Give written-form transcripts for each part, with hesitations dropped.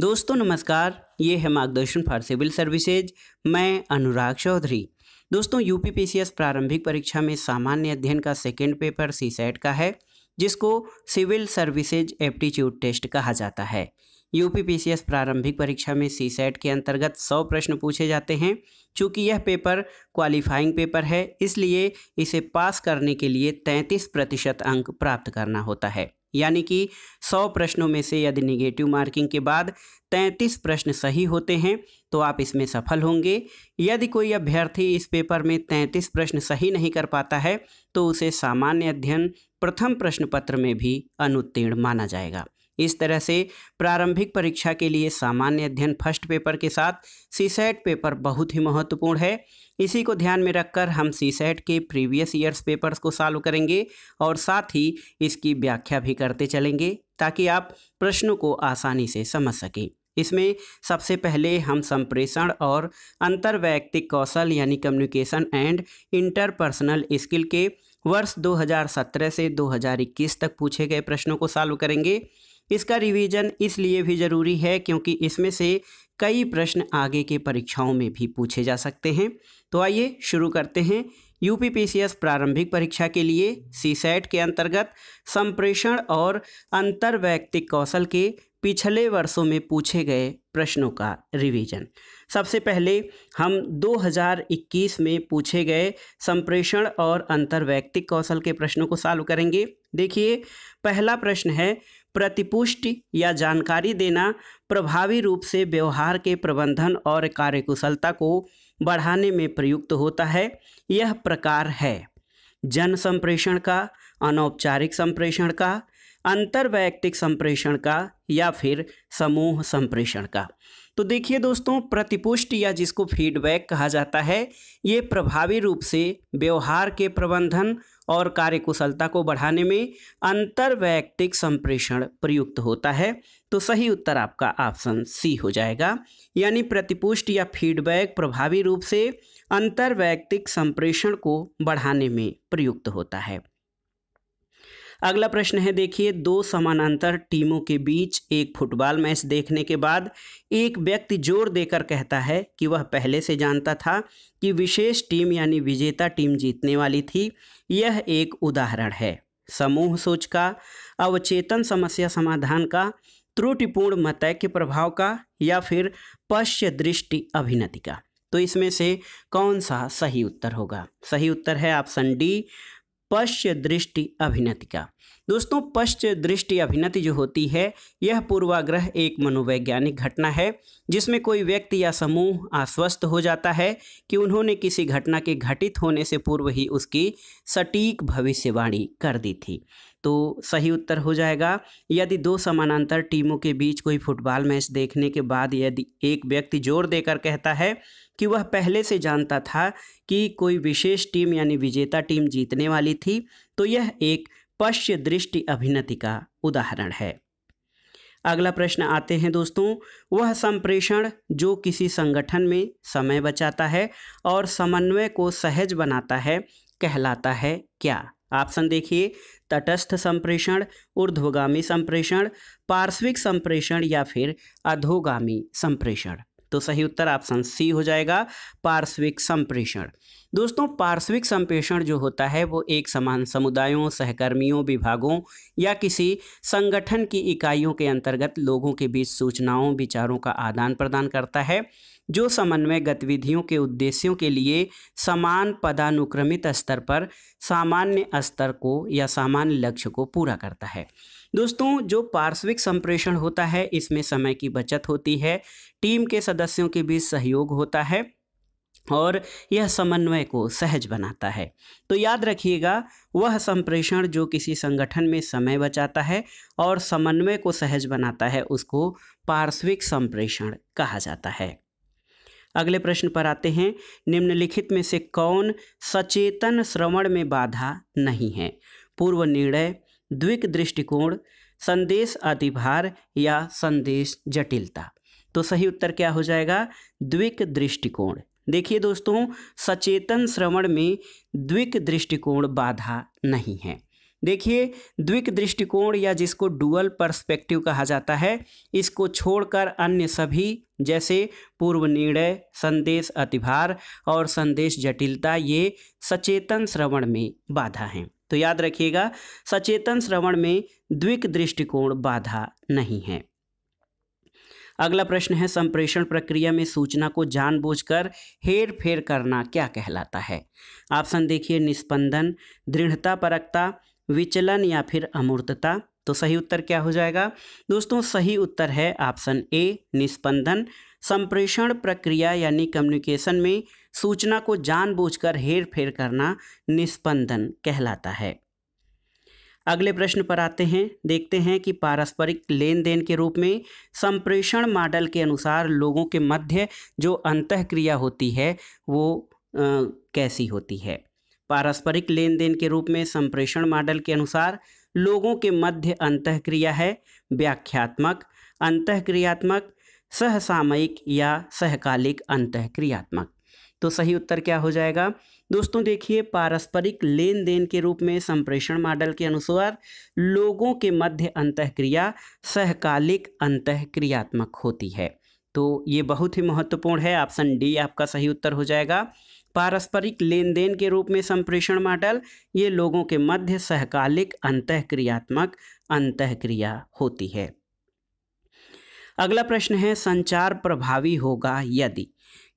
दोस्तों नमस्कार, ये है मार्गदर्शन फॉर सिविल सर्विसेज। मैं अनुराग चौधरी। दोस्तों यूपीपीसीएस प्रारंभिक परीक्षा में सामान्य अध्ययन का सेकेंड पेपर सीसेट का है, जिसको सिविल सर्विसेज एप्टीट्यूड टेस्ट कहा जाता है। यूपीपीसीएस प्रारंभिक परीक्षा में सीसेट के अंतर्गत 100 प्रश्न पूछे जाते हैं। चूँकि यह पेपर क्वालिफाइंग पेपर है, इसलिए इसे पास करने के लिए 33% अंक प्राप्त करना होता है, यानी कि 100 प्रश्नों में से यदि निगेटिव मार्किंग के बाद 33 प्रश्न सही होते हैं तो आप इसमें सफल होंगे। यदि कोई अभ्यर्थी इस पेपर में 33 प्रश्न सही नहीं कर पाता है तो उसे सामान्य अध्ययन प्रथम प्रश्न पत्र में भी अनुत्तीर्ण माना जाएगा। इस तरह से प्रारंभिक परीक्षा के लिए सामान्य अध्ययन फर्स्ट पेपर के साथ सीसेट पेपर बहुत ही महत्वपूर्ण है। इसी को ध्यान में रखकर हम सीसेट के प्रीवियस ईयर्स पेपर्स को सॉल्व करेंगे और साथ ही इसकी व्याख्या भी करते चलेंगे, ताकि आप प्रश्नों को आसानी से समझ सकें। इसमें सबसे पहले हम संप्रेषण और अंतर्वैयक्तिक कौशल यानी कम्युनिकेशन एंड इंटरपर्सनल स्किल के वर्ष 2017 से 2021 तक पूछे गए प्रश्नों को सॉल्व करेंगे। इसका रिवीजन इसलिए भी ज़रूरी है क्योंकि इसमें से कई प्रश्न आगे के परीक्षाओं में भी पूछे जा सकते हैं। तो आइए शुरू करते हैं। यूपीपीसीएस प्रारंभिक परीक्षा के लिए सीसेट के अंतर्गत संप्रेषण और अंतर्वैयक्तिक कौशल के पिछले वर्षों में पूछे गए प्रश्नों का रिवीजन। सबसे पहले हम 2021 में पूछे गए संप्रेषण और अंतर्वैयक्तिक कौशल के प्रश्नों को सॉल्व करेंगे। देखिए, पहला प्रश्न है प्रतिपुष्टि या जानकारी देना प्रभावी रूप से व्यवहार के प्रबंधन और कार्यकुशलता को बढ़ाने में प्रयुक्त होता है। यह प्रकार है जन संप्रेषण का, अनौपचारिक संप्रेषण का, अंतर्वैयक्तिक संप्रेषण का या फिर समूह संप्रेषण का। तो देखिए दोस्तों, प्रतिपुष्टि या जिसको फीडबैक कहा जाता है, ये प्रभावी रूप से व्यवहार के प्रबंधन और कार्यकुशलता को बढ़ाने में अंतर्वैयक्तिक संप्रेषण प्रयुक्त होता है। तो सही उत्तर आपका ऑप्शन सी हो जाएगा, यानी प्रतिपुष्टि या फीडबैक प्रभावी रूप से अंतर्वैयक्तिक संप्रेषण को बढ़ाने में प्रयुक्त होता है। अगला प्रश्न है, देखिए, दो समानांतर टीमों के बीच एक फुटबॉल मैच देखने के बाद एक व्यक्ति जोर देकर कहता है कि वह पहले से जानता था कि विशेष टीम यानी विजेता टीम जीतने वाली थी। यह एक उदाहरण है समूह सोच का, अवचेतन समस्या समाधान का, त्रुटिपूर्ण मतैक्य प्रभाव का या फिर पश्य दृष्टि अभिनति का। तो इसमें से कौन सा सही उत्तर होगा? सही उत्तर है ऑप्शन डी, पश्य दृष्टि अभिनति का। दोस्तों पश्य दृष्टि अभिनति जो होती है, यह पूर्वाग्रह एक मनोवैज्ञानिक घटना है जिसमें कोई व्यक्ति या समूह आश्वस्त हो जाता है कि उन्होंने किसी घटना के घटित होने से पूर्व ही उसकी सटीक भविष्यवाणी कर दी थी। तो सही उत्तर हो जाएगा, यदि दो समानांतर टीमों के बीच कोई फुटबॉल मैच देखने के बाद यदि एक व्यक्ति जोर देकर कहता है कि वह पहले से जानता था कि कोई विशेष टीम यानी विजेता टीम जीतने वाली थी, तो यह एक पश्य दृष्टि अभिनति का उदाहरण है। अगला प्रश्न आते हैं दोस्तों, वह संप्रेषण जो किसी संगठन में समय बचाता है और समन्वय को सहज बनाता है कहलाता है क्या? ऑप्शन देखिए, तटस्थ संप्रेषण, ऊर्ध्वगामी संप्रेषण, पार्श्विक संप्रेषण या फिर अधोगामी संप्रेषण। तो सही उत्तर ऑप्शन सी हो जाएगा, पार्श्विक संप्रेषण। दोस्तों पार्श्विक संप्रेषण जो होता है वो एक समान समुदायों, सहकर्मियों, विभागों या किसी संगठन की इकाइयों के अंतर्गत लोगों के बीच सूचनाओं, विचारों का आदान प्रदान करता है, जो समन्वय गतिविधियों के उद्देश्यों के लिए समान पदानुक्रमित स्तर पर सामान्य स्तर को या सामान्य लक्ष्य को पूरा करता है। दोस्तों जो पार्श्विक संप्रेषण होता है, इसमें समय की बचत होती है, टीम के सदस्यों के बीच सहयोग होता है और यह समन्वय को सहज बनाता है। तो याद रखिएगा, वह संप्रेषण जो किसी संगठन में समय बचाता है और समन्वय को सहज बनाता है, उसको पार्श्विक संप्रेषण कहा जाता है। अगले प्रश्न पर आते हैं, निम्नलिखित में से कौन सचेतन श्रवण में बाधा नहीं है? पूर्व निर्णय, द्विक दृष्टिकोण, संदेश अधिभार या संदेश जटिलता। तो सही उत्तर क्या हो जाएगा? द्विक दृष्टिकोण। देखिए दोस्तों, सचेतन श्रवण में द्विक दृष्टिकोण बाधा नहीं है। देखिए द्विक दृष्टिकोण या जिसको डुअल पर्सपेक्टिव कहा जाता है, इसको छोड़कर अन्य सभी जैसे पूर्व निर्णय, संदेश अतिभार और संदेश जटिलता ये सचेतन श्रवण में बाधा हैं। तो याद रखिएगा सचेतन श्रवण में द्विक दृष्टिकोण बाधा नहीं है। अगला प्रश्न है संप्रेषण प्रक्रिया में सूचना को जानबूझकर हेर फेर करना क्या कहलाता है। ऑप्शन देखिए निष्पंदन, दृढ़ता परकता, विचलन या फिर अमूर्तता। तो सही उत्तर क्या हो जाएगा दोस्तों, सही उत्तर है ऑप्शन ए निष्पंदन। संप्रेषण प्रक्रिया यानी कम्युनिकेशन में सूचना को जानबूझकर हेर फेर करना निष्पंदन कहलाता है। अगले प्रश्न पर आते हैं, देखते हैं कि पारस्परिक लेन देन के रूप में संप्रेषण मॉडल के अनुसार लोगों के मध्य जो अंतःक्रिया होती है वो कैसी होती है। पारस्परिक लेन देन के रूप में संप्रेषण मॉडल के अनुसार लोगों के मध्य अंतःक्रिया है व्याख्यात्मक, अंतःक्रियात्मक, सहसामयिक या सहकालिक अंतःक्रियात्मक। तो सही उत्तर क्या हो जाएगा दोस्तों, देखिए पारस्परिक लेन देन के रूप में संप्रेषण मॉडल के अनुसार लोगों के मध्य अंतःक्रिया सहकालिक अंतःक्रियात्मक होती है। तो ये बहुत ही महत्वपूर्ण है, ऑप्शन डी आपका सही उत्तर हो जाएगा। पारस्परिक लेन देन के रूप में संप्रेषण मॉडल ये लोगों के मध्य सहकालिक अंतःक्रियात्मक अंतःक्रिया होती है। अगला प्रश्न है संचार प्रभावी होगा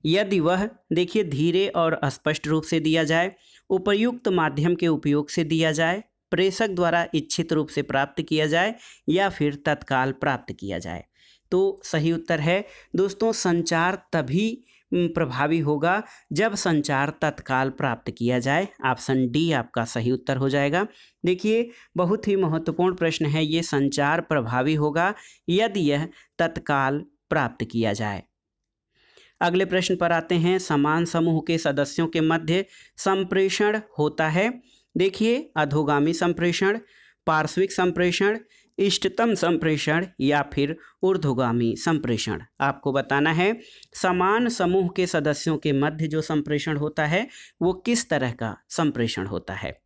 यदि वह देखिए धीरे और स्पष्ट रूप से दिया जाए, उपयुक्त माध्यम के उपयोग से दिया जाए, प्रेषक द्वारा इच्छित रूप से प्राप्त किया जाए या फिर तत्काल प्राप्त किया जाए। तो सही उत्तर है दोस्तों संचार तभी प्रभावी होगा जब संचार तत्काल प्राप्त किया जाए। ऑप्शन डी आपका सही उत्तर हो जाएगा। देखिए बहुत ही महत्वपूर्ण प्रश्न है ये, संचार प्रभावी होगा यदि यह तत्काल प्राप्त किया जाए। अगले प्रश्न पर आते हैं समान समूह के सदस्यों के मध्य संप्रेषण होता है। देखिए अधोगामी संप्रेषण, पार्श्विक संप्रेषण, इष्टतम संप्रेषण या फिर ऊर्ध्वगामी संप्रेषण। आपको बताना है समान समूह के सदस्यों के मध्य जो संप्रेषण होता है वो किस तरह का संप्रेषण होता है।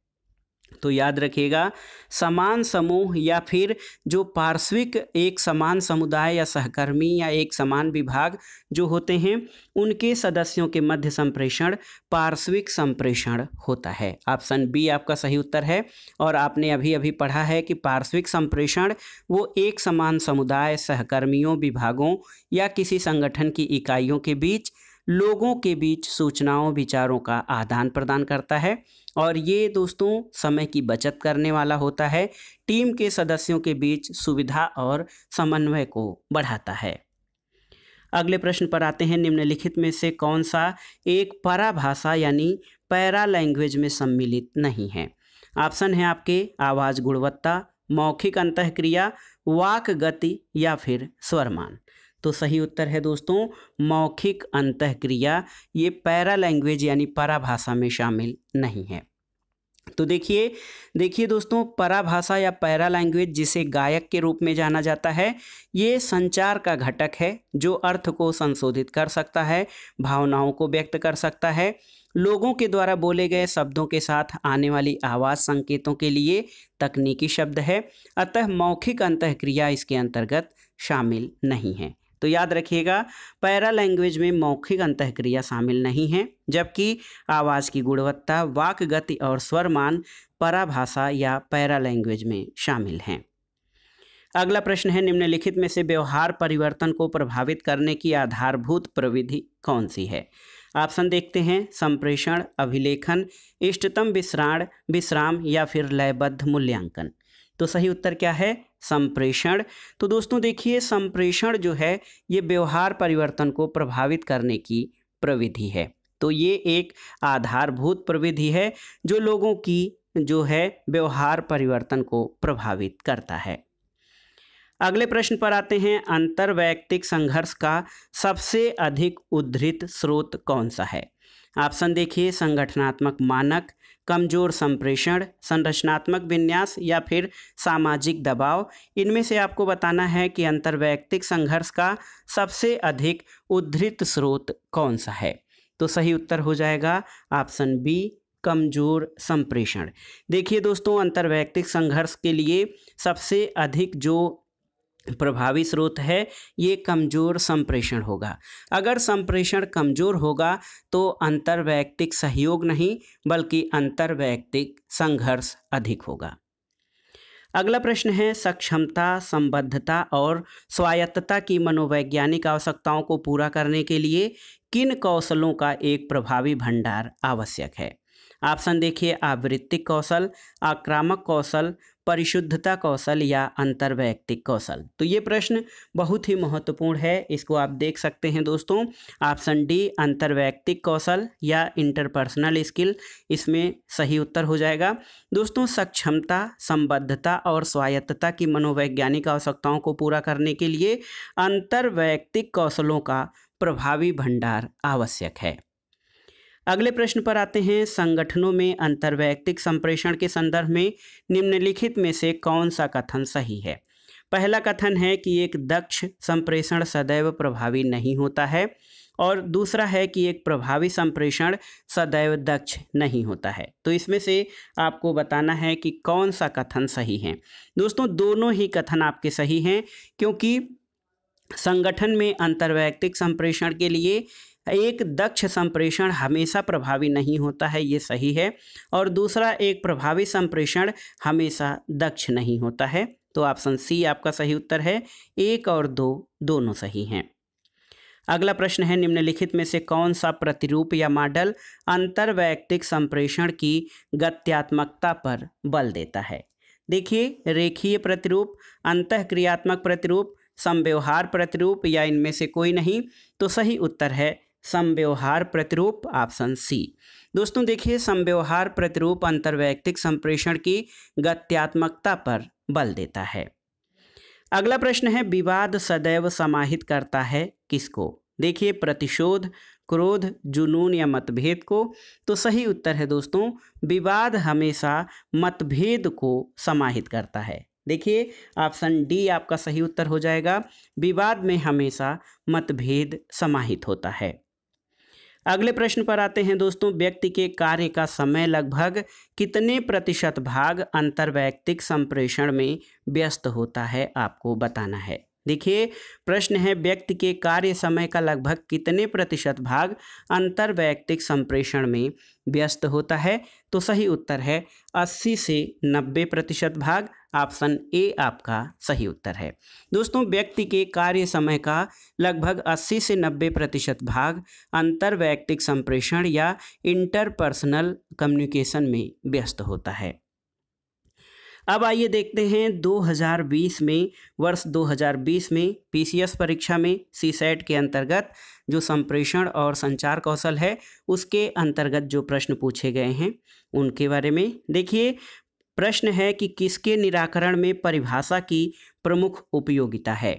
तो याद रखिएगा समान समूह या फिर जो पार्श्विक एक समान समुदाय या सहकर्मी या एक समान विभाग जो होते हैं उनके सदस्यों के मध्य संप्रेषण पार्श्विक संप्रेषण होता है। ऑप्शन बी आपका सही उत्तर है। और आपने अभी अभी पढ़ा है कि पार्श्विक संप्रेषण वो एक समान समुदाय, सहकर्मियों, विभागों या किसी संगठन की इकाइयों के बीच, लोगों के बीच सूचनाओं, विचारों का आदान प्रदान करता है और ये दोस्तों समय की बचत करने वाला होता है, टीम के सदस्यों के बीच सुविधा और समन्वय को बढ़ाता है। अगले प्रश्न पर आते हैं निम्नलिखित में से कौन सा एक पराभाषा यानी पैरा लैंग्वेज में सम्मिलित नहीं है। ऑप्शन है आपके आवाज़ गुणवत्ता, मौखिक अंतःक्रिया, वाक गति या फिर स्वरमान। तो सही उत्तर है दोस्तों मौखिक अंतःक्रिया ये पैरा लैंग्वेज यानी पराभाषा में शामिल नहीं है। तो देखिए दोस्तों पराभाषा या पैरा लैंग्वेज जिसे गायक के रूप में जाना जाता है ये संचार का घटक है जो अर्थ को संशोधित कर सकता है, भावनाओं को व्यक्त कर सकता है। लोगों के द्वारा बोले गए शब्दों के साथ आने वाली आवाज़ संकेतों के लिए तकनीकी शब्द है, अतः मौखिक अंतःक्रिया इसके अंतर्गत शामिल नहीं है। तो याद रखिएगा पैरा लैंग्वेज में मौखिक अंतःक्रिया शामिल नहीं है, जबकि आवाज़ की गुणवत्ता, वाक गति और स्वरमान पराभाषा या पैरा लैंग्वेज में शामिल हैं। अगला प्रश्न है निम्नलिखित में से व्यवहार परिवर्तन को प्रभावित करने की आधारभूत प्रविधि कौन सी है। ऑप्शन देखते हैं संप्रेषण, अभिलेखन, इष्टतम विश्राम या फिर लयबद्ध मूल्यांकन। तो सही उत्तर क्या है, संप्रेषण। तो दोस्तों देखिए संप्रेषण जो है ये व्यवहार परिवर्तन को प्रभावित करने की प्रविधि है। तो ये एक आधारभूत प्रविधि है जो लोगों की जो है व्यवहार परिवर्तन को प्रभावित करता है। अगले प्रश्न पर आते हैं अंतर्वैयक्तिक संघर्ष का सबसे अधिक उद्धृत स्रोत कौन सा है। ऑप्शन देखिए संगठनात्मक मानक, कमजोर संप्रेषण, संरचनात्मक विन्यास या फिर सामाजिक दबाव। इनमें से आपको बताना है कि अंतर्वैयक्तिक संघर्ष का सबसे अधिक उद्धृत स्रोत कौन सा है। तो सही उत्तर हो जाएगा ऑप्शन बी कमजोर संप्रेषण। देखिए दोस्तों, अंतर्वैयक्तिक संघर्ष के लिए सबसे अधिक जो प्रभावी स्रोत है ये कमजोर संप्रेषण होगा। अगर संप्रेषण कमजोर होगा तो अंतर्वैयक्तिक सहयोग नहीं बल्कि अंतर्वैयक्तिक संघर्ष अधिक होगा। अगला प्रश्न है, सक्षमता, संबद्धता और स्वायत्तता की मनोवैज्ञानिक आवश्यकताओं को पूरा करने के लिए किन कौशलों का एक प्रभावी भंडार आवश्यक है। ऑप्शन देखिए, आवृत्तिक कौशल, आक्रामक कौशल, परिशुद्धता कौशल या अंतर्वैयक्तिक कौशल। तो ये प्रश्न बहुत ही महत्वपूर्ण है, इसको आप देख सकते हैं दोस्तों। ऑप्शन डी अंतर्वैयक्तिक कौशल या इंटरपर्सनल स्किल इसमें सही उत्तर हो जाएगा। दोस्तों, सक्षमता, संबद्धता और स्वायत्तता की मनोवैज्ञानिक आवश्यकताओं को पूरा करने के लिए अंतर्वैयक्तिक कौशलों का प्रभावी भंडार आवश्यक है। अगले प्रश्न पर आते हैं, संगठनों में अंतर्वैयक्तिक संप्रेषण के संदर्भ में निम्नलिखित में से कौन सा कथन सही है। पहला कथन है कि एक दक्ष संप्रेषण सदैव प्रभावी नहीं होता है और दूसरा है कि एक प्रभावी संप्रेषण सदैव दक्ष नहीं होता है। तो इसमें से आपको बताना है कि कौन सा कथन सही है। दोस्तों, दोनों ही कथन आपके सही हैं, क्योंकि संगठन में अंतर्वैयक्तिक संप्रेषण के लिए एक दक्ष संप्रेषण हमेशा प्रभावी नहीं होता है, ये सही है, और दूसरा एक प्रभावी संप्रेषण हमेशा दक्ष नहीं होता है। तो ऑप्शन सी आपका सही उत्तर है। 1 और 2 दोनों सही हैं। अगला प्रश्न है, निम्नलिखित में से कौन सा प्रतिरूप या मॉडल अंतर्वैयक्तिक संप्रेषण की गत्यात्मकता पर बल देता है। देखिए, रेखीय प्रतिरूप, अंतःक्रियात्मक प्रतिरूप, समव्यवहार प्रतिरूप या इनमें से कोई नहीं। तो सही उत्तर है समव्यवहार प्रतिरूप, ऑप्शन सी। दोस्तों देखिए, समव्यवहार प्रतिरूप अंतर्वैयक्तिक संप्रेषण की गत्यात्मकता पर बल देता है। अगला प्रश्न है, विवाद सदैव समाहित करता है किसको। देखिए, प्रतिशोध, क्रोध, जुनून या मतभेद को। तो सही उत्तर है दोस्तों, विवाद हमेशा मतभेद को समाहित करता है। देखिए, ऑप्शन डी आपका सही उत्तर हो जाएगा। विवाद में हमेशा मतभेद समाहित होता है। अगले प्रश्न पर आते हैं दोस्तों, व्यक्ति के कार्य का समय लगभग कितने प्रतिशत भाग अंतर्वैयक्तिक संप्रेषण में व्यस्त होता है, आपको बताना है। देखिए, प्रश्न है, व्यक्ति के कार्य समय का लगभग कितने प्रतिशत भाग अंतर्वैयक्तिक संप्रेषण में व्यस्त होता है। तो सही उत्तर है 80 से 90% भाग, ऑप्शन ए आपका सही उत्तर है। दोस्तों, व्यक्ति के कार्य समय का लगभग 80 से 90% भाग अंतर्वैयक्तिक संप्रेषण या इंटरपर्सनल कम्युनिकेशन में व्यस्त होता है। अब आइए देखते हैं 2020 में, वर्ष 2020 में पीसीएस परीक्षा में सीसैट के अंतर्गत जो संप्रेषण और संचार कौशल है उसके अंतर्गत जो प्रश्न पूछे गए हैं उनके बारे में। देखिए, प्रश्न है कि किसके निराकरण में परिभाषा की प्रमुख उपयोगिता है।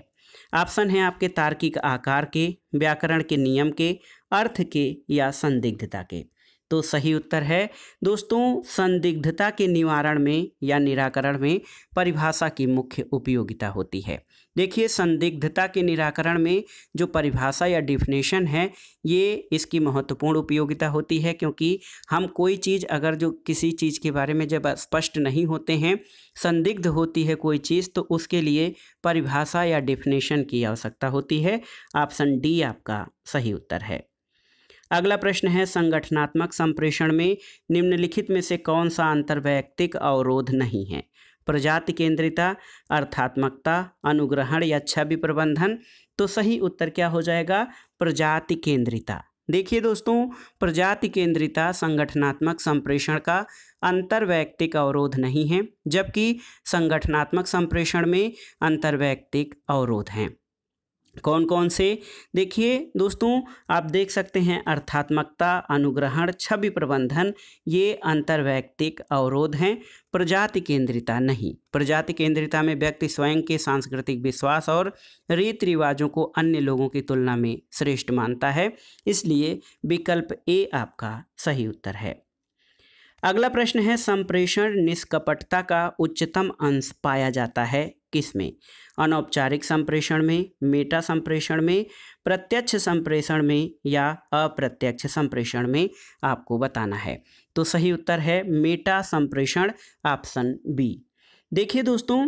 ऑप्शन है आपके तार्किक आकार के, व्याकरण के नियम के, अर्थ के या संदिग्धता के। तो सही उत्तर है दोस्तों, संदिग्धता के निवारण में या निराकरण में परिभाषा की मुख्य उपयोगिता होती है। देखिए, संदिग्धता के निराकरण में जो परिभाषा या डिफिनेशन है ये इसकी महत्वपूर्ण उपयोगिता होती है, क्योंकि हम कोई चीज़ अगर जो किसी चीज़ के बारे में जब स्पष्ट नहीं होते हैं, संदिग्ध होती है कोई चीज़, तो उसके लिए परिभाषा या डिफिनेशन की आवश्यकता होती है। ऑप्शन डी आपका सही उत्तर है। अगला प्रश्न है, संगठनात्मक संप्रेषण में निम्नलिखित में से कौन सा अंतर्वैयक्तिक अवरोध नहीं है। प्रजाति केंद्रिता, अर्थात्मकता, अनुग्रहण या छवि प्रबंधन। तो सही उत्तर क्या हो जाएगा, प्रजाति केंद्रिता। देखिए दोस्तों, प्रजाति केंद्रिता संगठनात्मक संप्रेषण का अंतर्वैयक्तिक अवरोध नहीं है, जबकि संगठनात्मक संप्रेषण में अंतर्वैयक्तिक अवरोध हैं। कौन कौन से, देखिए दोस्तों, आप देख सकते हैं अर्थात्मकता, अनुग्रहण, छवि प्रबंधन, ये अंतर्वैयक्तिक अवरोध हैं, प्रजाति केंद्रिता नहीं। प्रजाति केंद्रिता में व्यक्ति स्वयं के सांस्कृतिक विश्वास और रीति रिवाजों को अन्य लोगों की तुलना में श्रेष्ठ मानता है, इसलिए विकल्प ए आपका सही उत्तर है। अगला प्रश्न है, संप्रेषण निष्कपटता का उच्चतम अंश पाया जाता है किस में? अनौपचारिक संप्रेषण में, मेटा संप्रेषण में, प्रत्यक्ष संप्रेषण में या अप्रत्यक्ष संप्रेषण में आपको बताना है। तो सही उत्तर है मेटा संप्रेषण, ऑप्शन बी। देखिए दोस्तों,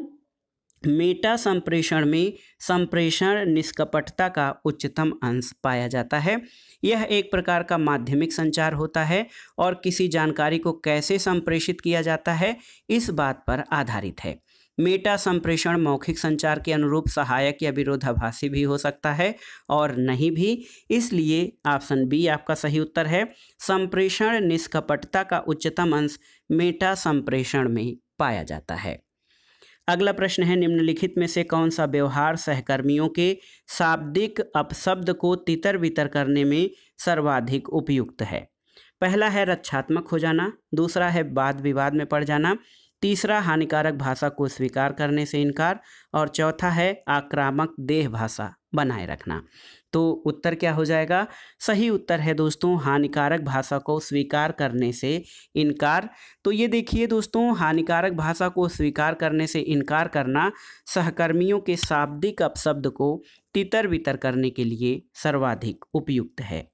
मेटा संप्रेषण में संप्रेषण निष्कपटता का उच्चतम अंश पाया जाता है। यह एक प्रकार का माध्यमिक संचार होता है और किसी जानकारी को कैसे संप्रेषित किया जाता है इस बात पर आधारित है। मेटा संप्रेषण मौखिक संचार के अनुरूप सहायक या विरोधाभासी भी हो सकता है और नहीं भी, इसलिए ऑप्शन बी आपका सही उत्तर है। संप्रेषण निष्कपटता का उच्चतम अंश मेटा संप्रेषण में पाया जाता है। अगला प्रश्न है, निम्नलिखित में से कौन सा व्यवहार सहकर्मियों के शाब्दिक अपशब्द को तितर बितर करने में सर्वाधिक उपयुक्त है? पहला है रक्षात्मक हो जाना, दूसरा है वाद विवाद में पड़ जाना, तीसरा हानिकारक भाषा को स्वीकार करने से इनकार और चौथा है आक्रामक देह भाषा बनाए रखना। तो उत्तर क्या हो जाएगा? सही उत्तर है दोस्तों हानिकारक भाषा को स्वीकार करने से इनकार। तो ये देखिए दोस्तों, हानिकारक भाषा को स्वीकार करने से इनकार करना सहकर्मियों के शाब्दिक अपशब्द को तितर बितर करने के लिए सर्वाधिक उपयुक्त है।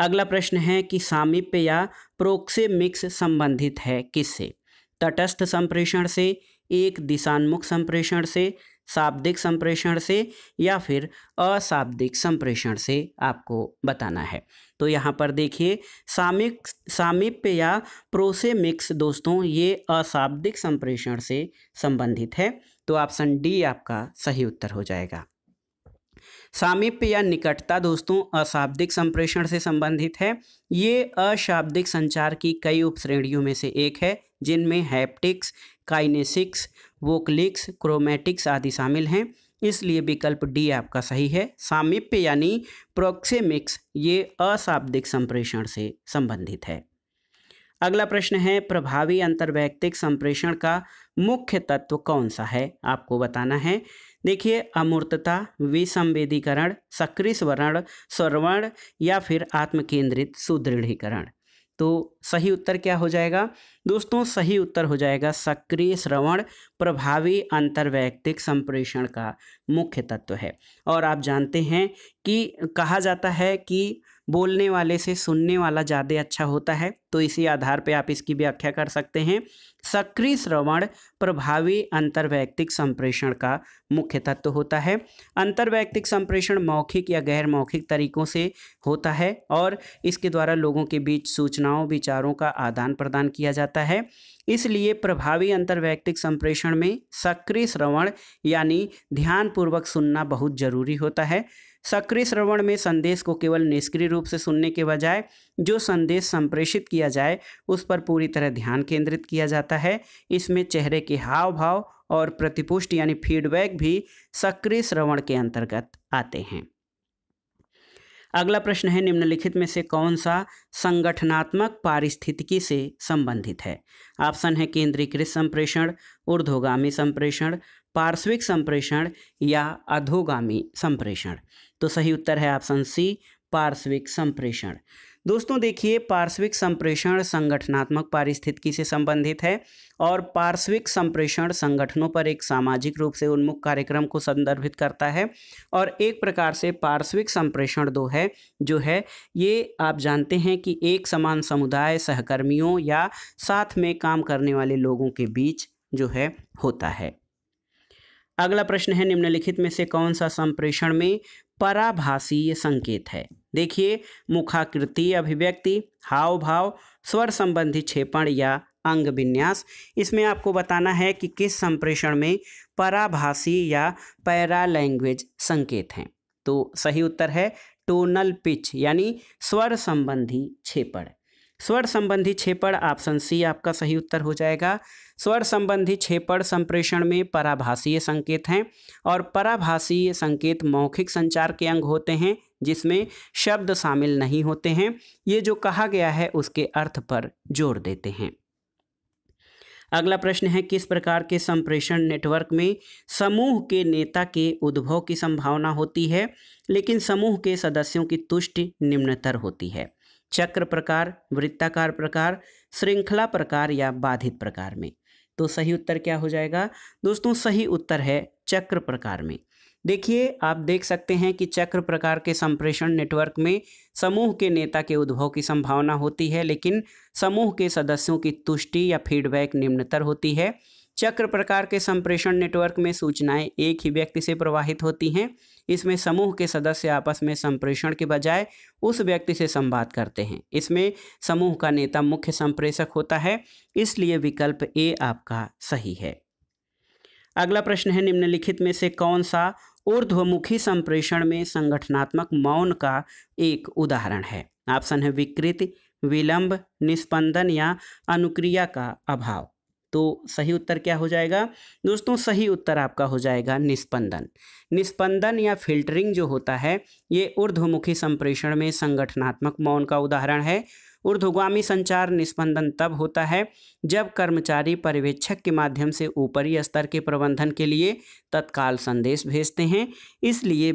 अगला प्रश्न है कि सामीप्य या प्रोक्सेमिक्स संबंधित है किससे? तटस्थ संप्रेषण से, एक दिशान्मुख संप्रेषण से, शाब्दिक संप्रेषण से या फिर अशाब्दिक संप्रेषण से आपको बताना है। तो यहाँ पर देखिए, सामीप्य या प्रोक्सेमिक्स दोस्तों ये अशाब्दिक संप्रेषण से संबंधित है। तो ऑप्शन डी आपका सही उत्तर हो जाएगा। सामीप्य या निकटता दोस्तों अशाब्दिक संप्रेषण से संबंधित है। ये अशाब्दिक संचार की कई उपश्रेणियों में से एक है जिनमें हैप्टिक्स, काइनेसिक्स, वोकलिक्स, क्रोमेटिक्स आदि शामिल हैं, इसलिए विकल्प डी आपका सही है। सामीप्य यानी प्रोक्सेमिक्स ये अशाब्दिक संप्रेषण से संबंधित है। अगला प्रश्न है, प्रभावी अंतर्वैयक्तिक संप्रेषण का मुख्य तत्व कौन सा है? आपको बताना है। देखिए, अमूर्तता, विसंवेदीकरण, सक्रिय स्वर्ण या फिर आत्मकेंद्रित सुदृढ़ीकरण। तो सही उत्तर क्या हो जाएगा दोस्तों? सही उत्तर हो जाएगा सक्रिय श्रवण प्रभावी अंतर्वैयक्तिक संप्रेषण का मुख्य तत्व है। और आप जानते हैं कि कहा जाता है कि बोलने वाले से सुनने वाला ज़्यादा अच्छा होता है, तो इसी आधार पे आप इसकी व्याख्या कर सकते हैं। सक्रिय श्रवण प्रभावी अंतर्वैयक्तिक संप्रेषण का मुख्य तत्व होता है। अंतर्वैयक्तिक संप्रेषण मौखिक या गैर मौखिक तरीकों से होता है और इसके द्वारा लोगों के बीच सूचनाओं, विचारों का आदान प्रदान किया जाता है। इसलिए प्रभावी अंतर्वैयक्तिक संप्रेषण में सक्रिय श्रवण यानी ध्यानपूर्वक सुनना बहुत जरूरी होता है। सक्रिय श्रवण में संदेश को केवल निष्क्रिय रूप से सुनने के बजाय जो संदेश संप्रेषित किया जाए उस पर पूरी तरह ध्यान केंद्रित किया जाता है। इसमें चेहरे के हाव भाव और प्रतिपुष्टि यानी फीडबैक भी सक्रिय श्रवण के अंतर्गत आते हैं। अगला प्रश्न है, निम्नलिखित में से कौन सा संगठनात्मक पारिस्थितिकी से संबंधित है? ऑप्शन है केंद्रीकृत संप्रेषण, ऊर्ध्वगामी संप्रेषण, पार्श्विक संप्रेषण या अधोगामी संप्रेषण। तो सही उत्तर है ऑप्शन सी पार्श्विक संप्रेषण। दोस्तों देखिए, पार्श्विक संप्रेषण संगठनात्मक पारिस्थितिकी से संबंधित है और पार्श्विक संप्रेषण संगठनों पर एक सामाजिक रूप से उन्मुख कार्यक्रम को संदर्भित करता है। और एक प्रकार से पार्श्विक संप्रेषण दो है जो है ये आप जानते हैं कि एक समान समुदाय, सहकर्मियों या साथ में काम करने वाले लोगों के बीच जो है होता है। अगला प्रश्न है, निम्नलिखित में से कौन सा संप्रेषण में पराभाषीय संकेत है? देखिए, मुखाकृति अभिव्यक्ति, हाव भाव, स्वर संबंधी क्षेपण या अंग विन्यास। इसमें आपको बताना है कि किस संप्रेषण में पराभाषी या पैरा लैंग्वेज संकेत हैं। तो सही उत्तर है टोनल पिच यानी स्वर संबंधी क्षेपण। स्वर संबंधी क्षेपण ऑप्शन सी आपका सही उत्तर हो जाएगा। स्वर संबंधी क्षेपण संप्रेषण में पराभाषीय संकेत हैं और पराभाषीय संकेत मौखिक संचार के अंग होते हैं जिसमें शब्द शामिल नहीं होते हैं। ये जो कहा गया है उसके अर्थ पर जोर देते हैं। अगला प्रश्न है, किस प्रकार के संप्रेषण नेटवर्क में समूह के नेता के उद्भव की संभावना होती है लेकिन समूह के सदस्यों की तुष्टि निम्नतर होती है? चक्र प्रकार, वृत्ताकार प्रकार, श्रृंखला प्रकार या बाधित प्रकार में। तो सही उत्तर क्या हो जाएगा दोस्तों? सही उत्तर है चक्र प्रकार में। देखिए आप देख सकते हैं कि चक्र प्रकार के संप्रेषण नेटवर्क में समूह के नेता के उद्भव की संभावना होती है, लेकिन समूह के सदस्यों की तुष्टि या फीडबैक निम्नतर होती है। चक्र प्रकार के संप्रेषण नेटवर्क में सूचनाएं एक ही व्यक्ति से प्रवाहित होती हैं। इसमें समूह के सदस्य आपस में संप्रेषण के बजाय उस व्यक्ति से संवाद करते हैं। इसमें समूह का नेता मुख्य संप्रेषक होता है, इसलिए विकल्प ए आपका सही है। अगला प्रश्न है, निम्नलिखित में से कौन सा ऊर्ध्वमुखी संप्रेषण में संगठनात्मक मौन का एक उदाहरण है? ऑप्शन है विकृति, विलंब, निष्पंदन या अनुक्रिया का अभाव। तो सही उत्तर क्या हो जाएगा दोस्तों? सही उत्तर आपका हो जाएगा निष्पंदन। निष्पंदन या फिल्टरिंग जो होता है, ये ऊर्ध्वमुखी संप्रेषण में संगठनात्मक मौन का उदाहरण है। ऊर्ध्वगामी संचार निष्पंदन तब होता है जब कर्मचारी पर्यवेक्षक के माध्यम से ऊपरी स्तर के प्रबंधन के लिए तत्काल संदेश भेजते हैं, इसलिए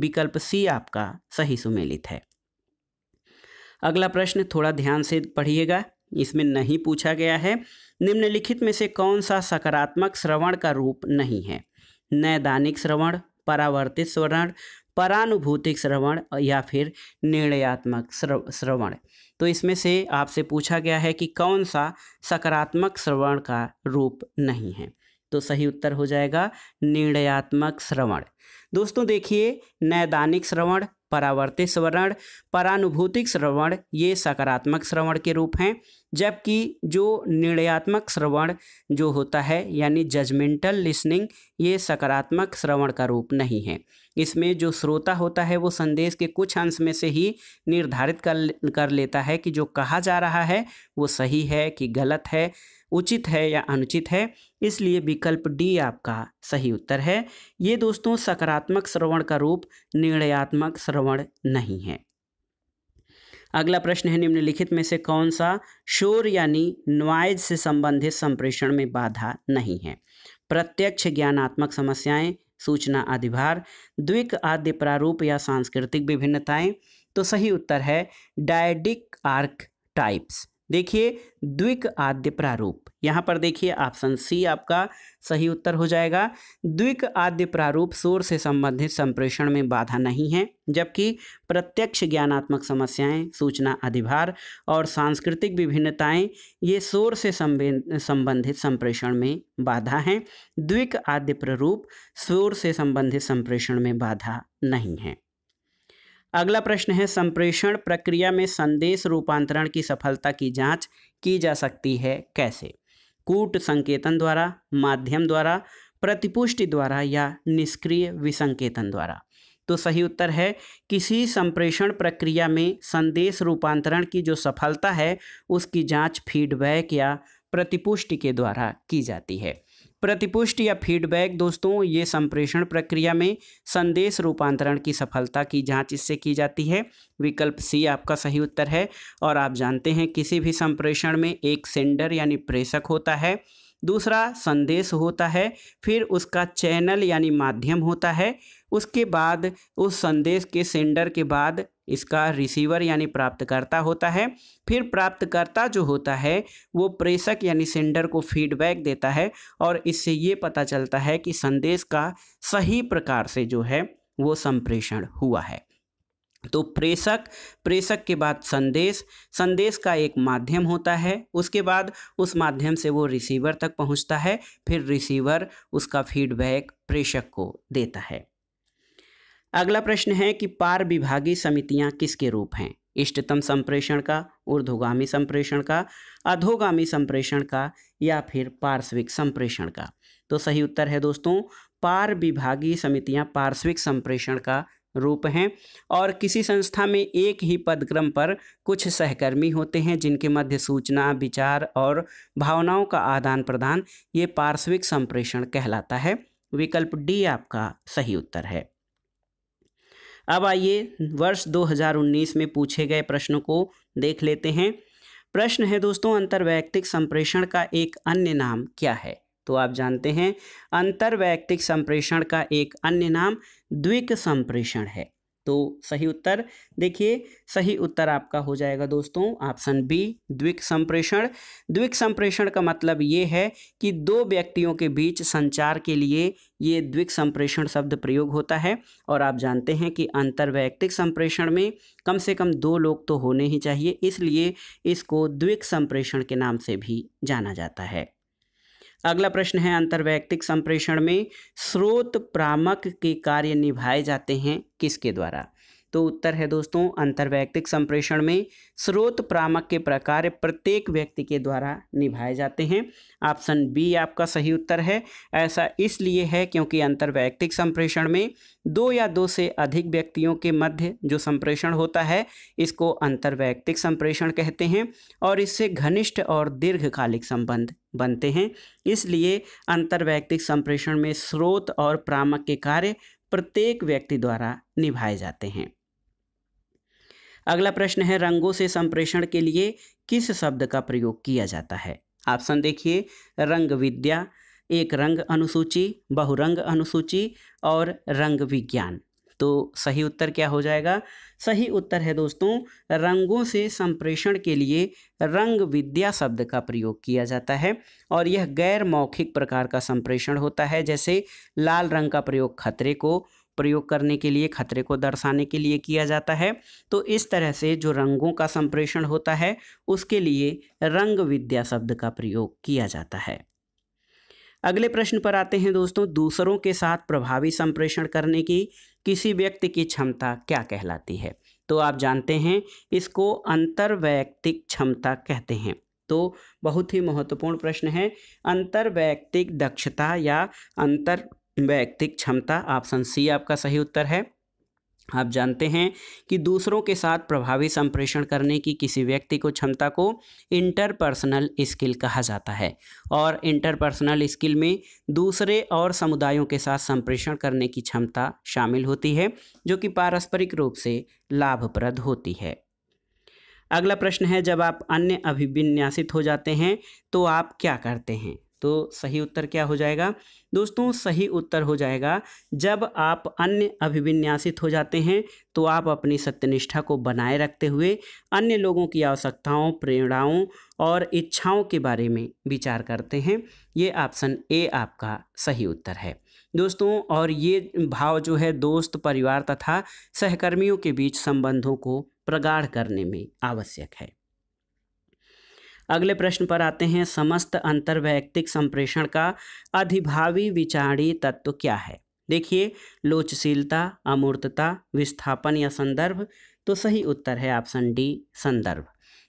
विकल्प सी आपका सही सुमेलित है। अगला प्रश्न थोड़ा ध्यान से पढ़िएगा, इसमें नहीं पूछा गया है। निम्नलिखित में से कौन सा सकारात्मक श्रवण का रूप नहीं है? नैदानिक श्रवण, परावर्तित श्रवण, परानुभूतिक श्रवण या फिर निर्णयात्मक श्रवण। तो इसमें से आपसे पूछा गया है कि कौन सा सकारात्मक श्रवण का रूप नहीं है। तो सही उत्तर हो जाएगा निर्णयात्मक श्रवण। दोस्तों देखिए, नैदानिक श्रवण, परावर्तित श्रवण, परानुभूतिक श्रवण ये सकारात्मक श्रवण के रूप हैं, जबकि जो निर्णयात्मक श्रवण जो होता है यानी जजमेंटल लिसनिंग, ये सकारात्मक श्रवण का रूप नहीं है। इसमें जो श्रोता होता है वो संदेश के कुछ अंश में से ही निर्धारित कर लेता है कि जो कहा जा रहा है वो सही है कि गलत है, उचित है या अनुचित है, इसलिए विकल्प डी आपका सही उत्तर है। ये दोस्तों सकारात्मक श्रवण का रूप निर्णयात्मक श्रवण नहीं है। अगला प्रश्न है, निम्नलिखित में से कौन सा शोर यानी नॉइज से संबंधित संप्रेषण में बाधा नहीं है? प्रत्यक्ष ज्ञानात्मक समस्याएं, सूचना अधिभार, द्विक आदि प्रारूप या सांस्कृतिक विभिन्नताएं। तो सही उत्तर है डायडिक आर्क टाइप्स। देखिए द्विक आद्य प्रारूप, यहाँ पर देखिए ऑप्शन सी आपका सही उत्तर हो जाएगा। द्विक आद्य प्रारूप शोर से संबंधित संप्रेषण में बाधा नहीं है, जबकि प्रत्यक्ष ज्ञानात्मक समस्याएं, सूचना अधिभार और सांस्कृतिक विभिन्नताएं ये शोर से संबंधित संप्रेषण में बाधा हैं। द्विक आद्य प्रारूप शोर से संबंधित संप्रेषण में बाधा नहीं है। अगला प्रश्न है, संप्रेषण प्रक्रिया में संदेश रूपांतरण की सफलता की जांच की जा सकती है कैसे? कूट संकेतन द्वारा, माध्यम द्वारा, प्रतिपुष्टि द्वारा या निष्क्रिय विसंकेतन द्वारा। तो सही उत्तर है किसी संप्रेषण प्रक्रिया में संदेश रूपांतरण की जो सफलता है उसकी जांच फीडबैक या प्रतिपुष्टि के द्वारा की जाती है। प्रतिपुष्टि या फीडबैक दोस्तों ये संप्रेषण प्रक्रिया में संदेश रूपांतरण की सफलता की जांच इससे की जाती है। विकल्प सी आपका सही उत्तर है। और आप जानते हैं किसी भी संप्रेषण में एक सेंडर यानी प्रेषक होता है, दूसरा संदेश होता है, फिर उसका चैनल यानी माध्यम होता है, उसके बाद उस संदेश के सेंडर के बाद इसका रिसीवर यानी प्राप्तकर्ता होता है, फिर प्राप्तकर्ता जो होता है वो प्रेषक यानी सेंडर को फीडबैक देता है और इससे ये पता चलता है कि संदेश का सही प्रकार से जो है वो संप्रेषण हुआ है। तो प्रेषक के बाद संदेश का एक माध्यम होता है, उसके बाद उस माध्यम से वो रिसीवर तक पहुंचता है, फिर रिसीवर उसका फीडबैक प्रेषक को देता है। अगला प्रश्न है कि पार विभागीय समितियां किसके रूप हैं? इष्टतम संप्रेषण का, ऊर्ध्वगामी संप्रेषण का, अधोगामी संप्रेषण का या फिर पार्श्विक संप्रेषण का। तो सही उत्तर है दोस्तों पार विभागीय समितियां पार्श्विक संप्रेषण का रूप हैं। और किसी संस्था में एक ही पदक्रम पर कुछ सहकर्मी होते हैं जिनके मध्य सूचना, विचार और भावनाओं का आदान प्रदान, ये पार्श्विक संप्रेषण कहलाता है। विकल्प डी आपका सही उत्तर है। अब आइए वर्ष 2019 में पूछे गए प्रश्नों को देख लेते हैं। प्रश्न है दोस्तों, अंतर्वैयक्तिक संप्रेषण का एक अन्य नाम क्या है? तो आप जानते हैं अंतर्वैयक्तिक संप्रेषण का एक अन्य नाम द्विक संप्रेषण है। तो सही उत्तर देखिए, सही उत्तर आपका हो जाएगा दोस्तों ऑप्शन बी द्विक संप्रेषण। द्विक संप्रेषण का मतलब ये है कि दो व्यक्तियों के बीच संचार के लिए ये द्विक संप्रेषण शब्द प्रयोग होता है। और आप जानते हैं कि अंतर्वैयक्तिक संप्रेषण में कम से कम दो लोग तो होने ही चाहिए, इसलिए इसको द्विक संप्रेषण के नाम से भी जाना जाता है। अगला प्रश्न है, अंतर्वैयक्तिक संप्रेषण में स्रोत प्रामक के कार्य निभाए जाते हैं किसके द्वारा? तो उत्तर है दोस्तों, अंतर्वैयक्तिक संप्रेषण में स्रोत प्रामक के प्रकार प्रत्येक व्यक्ति के द्वारा निभाए जाते हैं। ऑप्शन बी आपका सही उत्तर है। ऐसा इसलिए है क्योंकि अंतर्वैयक्तिक संप्रेषण में दो या दो से अधिक व्यक्तियों के मध्य जो संप्रेषण होता है इसको अंतर्वैयक्तिक संप्रेषण कहते हैं और इससे घनिष्ठ और दीर्घकालिक संबंध बनते हैं। इसलिए अंतर्वैयक्तिक संप्रेषण में स्रोत और प्रामक के कार्य प्रत्येक व्यक्ति द्वारा निभाए जाते हैं। अगला प्रश्न है, रंगों से संप्रेषण के लिए किस शब्द का प्रयोग किया जाता है? ऑप्शन देखिए, रंग विद्या, एक रंग अनुसूची, बहुरंग अनुसूची और रंग विज्ञान। तो सही उत्तर क्या हो जाएगा? सही उत्तर है दोस्तों, रंगों से संप्रेषण के लिए रंग विद्या शब्द का प्रयोग किया जाता है और यह गैर मौखिक प्रकार का संप्रेषण होता है। जैसे लाल रंग का प्रयोग खतरे को प्रयोग करने के लिए, खतरे को दर्शाने के लिए किया जाता है। तो इस तरह से जो रंगों का संप्रेषण होता है उसके लिए रंग विद्या शब्द का प्रयोग किया जाता है। अगले प्रश्न पर आते हैं दोस्तों, दूसरों के साथ प्रभावी संप्रेषण करने की किसी व्यक्ति की क्षमता क्या कहलाती है? तो आप जानते हैं इसको अंतर्वैयक्तिक क्षमता कहते हैं। तो बहुत ही महत्वपूर्ण प्रश्न है, अंतर्वैयक्तिक दक्षता या अंतर्वैयक्तिक क्षमता। ऑप्शन सी आपका सही उत्तर है। आप जानते हैं कि दूसरों के साथ प्रभावी संप्रेषण करने की किसी व्यक्ति को क्षमता को इंटरपर्सनल स्किल कहा जाता है और इंटरपर्सनल स्किल में दूसरे और समुदायों के साथ संप्रेषण करने की क्षमता शामिल होती है जो कि पारस्परिक रूप से लाभप्रद होती है। अगला प्रश्न है, जब आप अन्य अभिविन्यासित हो जाते हैं तो आप क्या करते हैं? तो सही उत्तर क्या हो जाएगा दोस्तों? सही उत्तर हो जाएगा, जब आप अन्य अभिविन्यासित हो जाते हैं तो आप अपनी सत्यनिष्ठा को बनाए रखते हुए अन्य लोगों की आवश्यकताओं, प्रेरणाओं और इच्छाओं के बारे में विचार करते हैं। ये ऑप्शन ए आपका सही उत्तर है दोस्तों। और ये भाव जो है दोस्त, परिवार तथा सहकर्मियों के बीच संबंधों को प्रगाढ़ करने में आवश्यक है। अगले प्रश्न पर आते हैं, समस्त अंतर्वैयक्तिक संप्रेषण का अधिभावी विचारी तत्व क्या है? देखिए, लोचशीलता, अमूर्तता, विस्थापन या संदर्भ। तो सही उत्तर है ऑप्शन डी संदर्भ।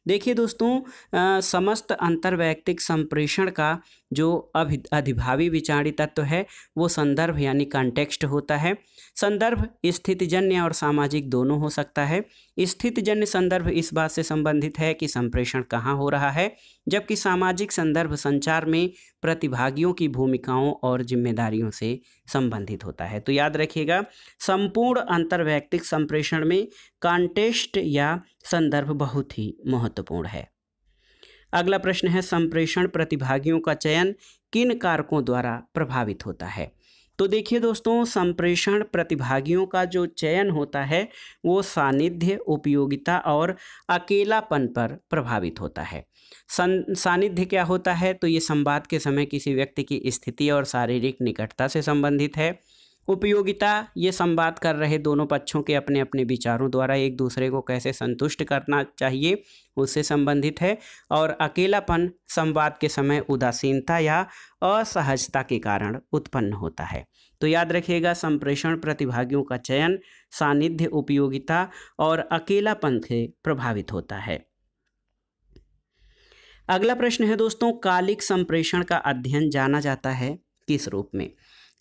देखिए दोस्तों, समस्त अंतर्वैयक्तिक संप्रेषण का जो अधिभावी विचारी तत्व है वो संदर्भ यानी कॉन्टेक्स्ट होता है। संदर्भ स्थितिजन्य और सामाजिक दोनों हो सकता है। स्थितिजन्य संदर्भ इस बात से संबंधित है कि संप्रेषण कहाँ हो रहा है, जबकि सामाजिक संदर्भ संचार में प्रतिभागियों की भूमिकाओं और जिम्मेदारियों से संबंधित होता है। तो याद रखिएगा, संपूर्ण अंतर्वैयक्तिक संप्रेषण में कॉन्टेक्स्ट या संदर्भ बहुत ही महत्वपूर्ण है। अगला प्रश्न है, संप्रेषण प्रतिभागियों का चयन किन कारकों द्वारा प्रभावित होता है? तो देखिए दोस्तों, संप्रेषण प्रतिभागियों का जो चयन होता है वो सानिध्य, उपयोगिता और अकेलापन पर प्रभावित होता है। सानिध्य क्या होता है? तो ये संवाद के समय किसी व्यक्ति की स्थिति और शारीरिक निकटता से संबंधित है। उपयोगिता, ये संवाद कर रहे दोनों पक्षों के अपने अपने विचारों द्वारा एक दूसरे को कैसे संतुष्ट करना चाहिए उससे संबंधित है। और अकेलापन, संवाद के समय उदासीनता या असहजता के कारण उत्पन्न होता है। तो याद रखिएगा, संप्रेषण प्रतिभागियों का चयन सानिध्य, उपयोगिता और अकेलापन से प्रभावित होता है। अगला प्रश्न है दोस्तों, कालिक संप्रेषण का अध्ययन जाना जाता है किस रूप में?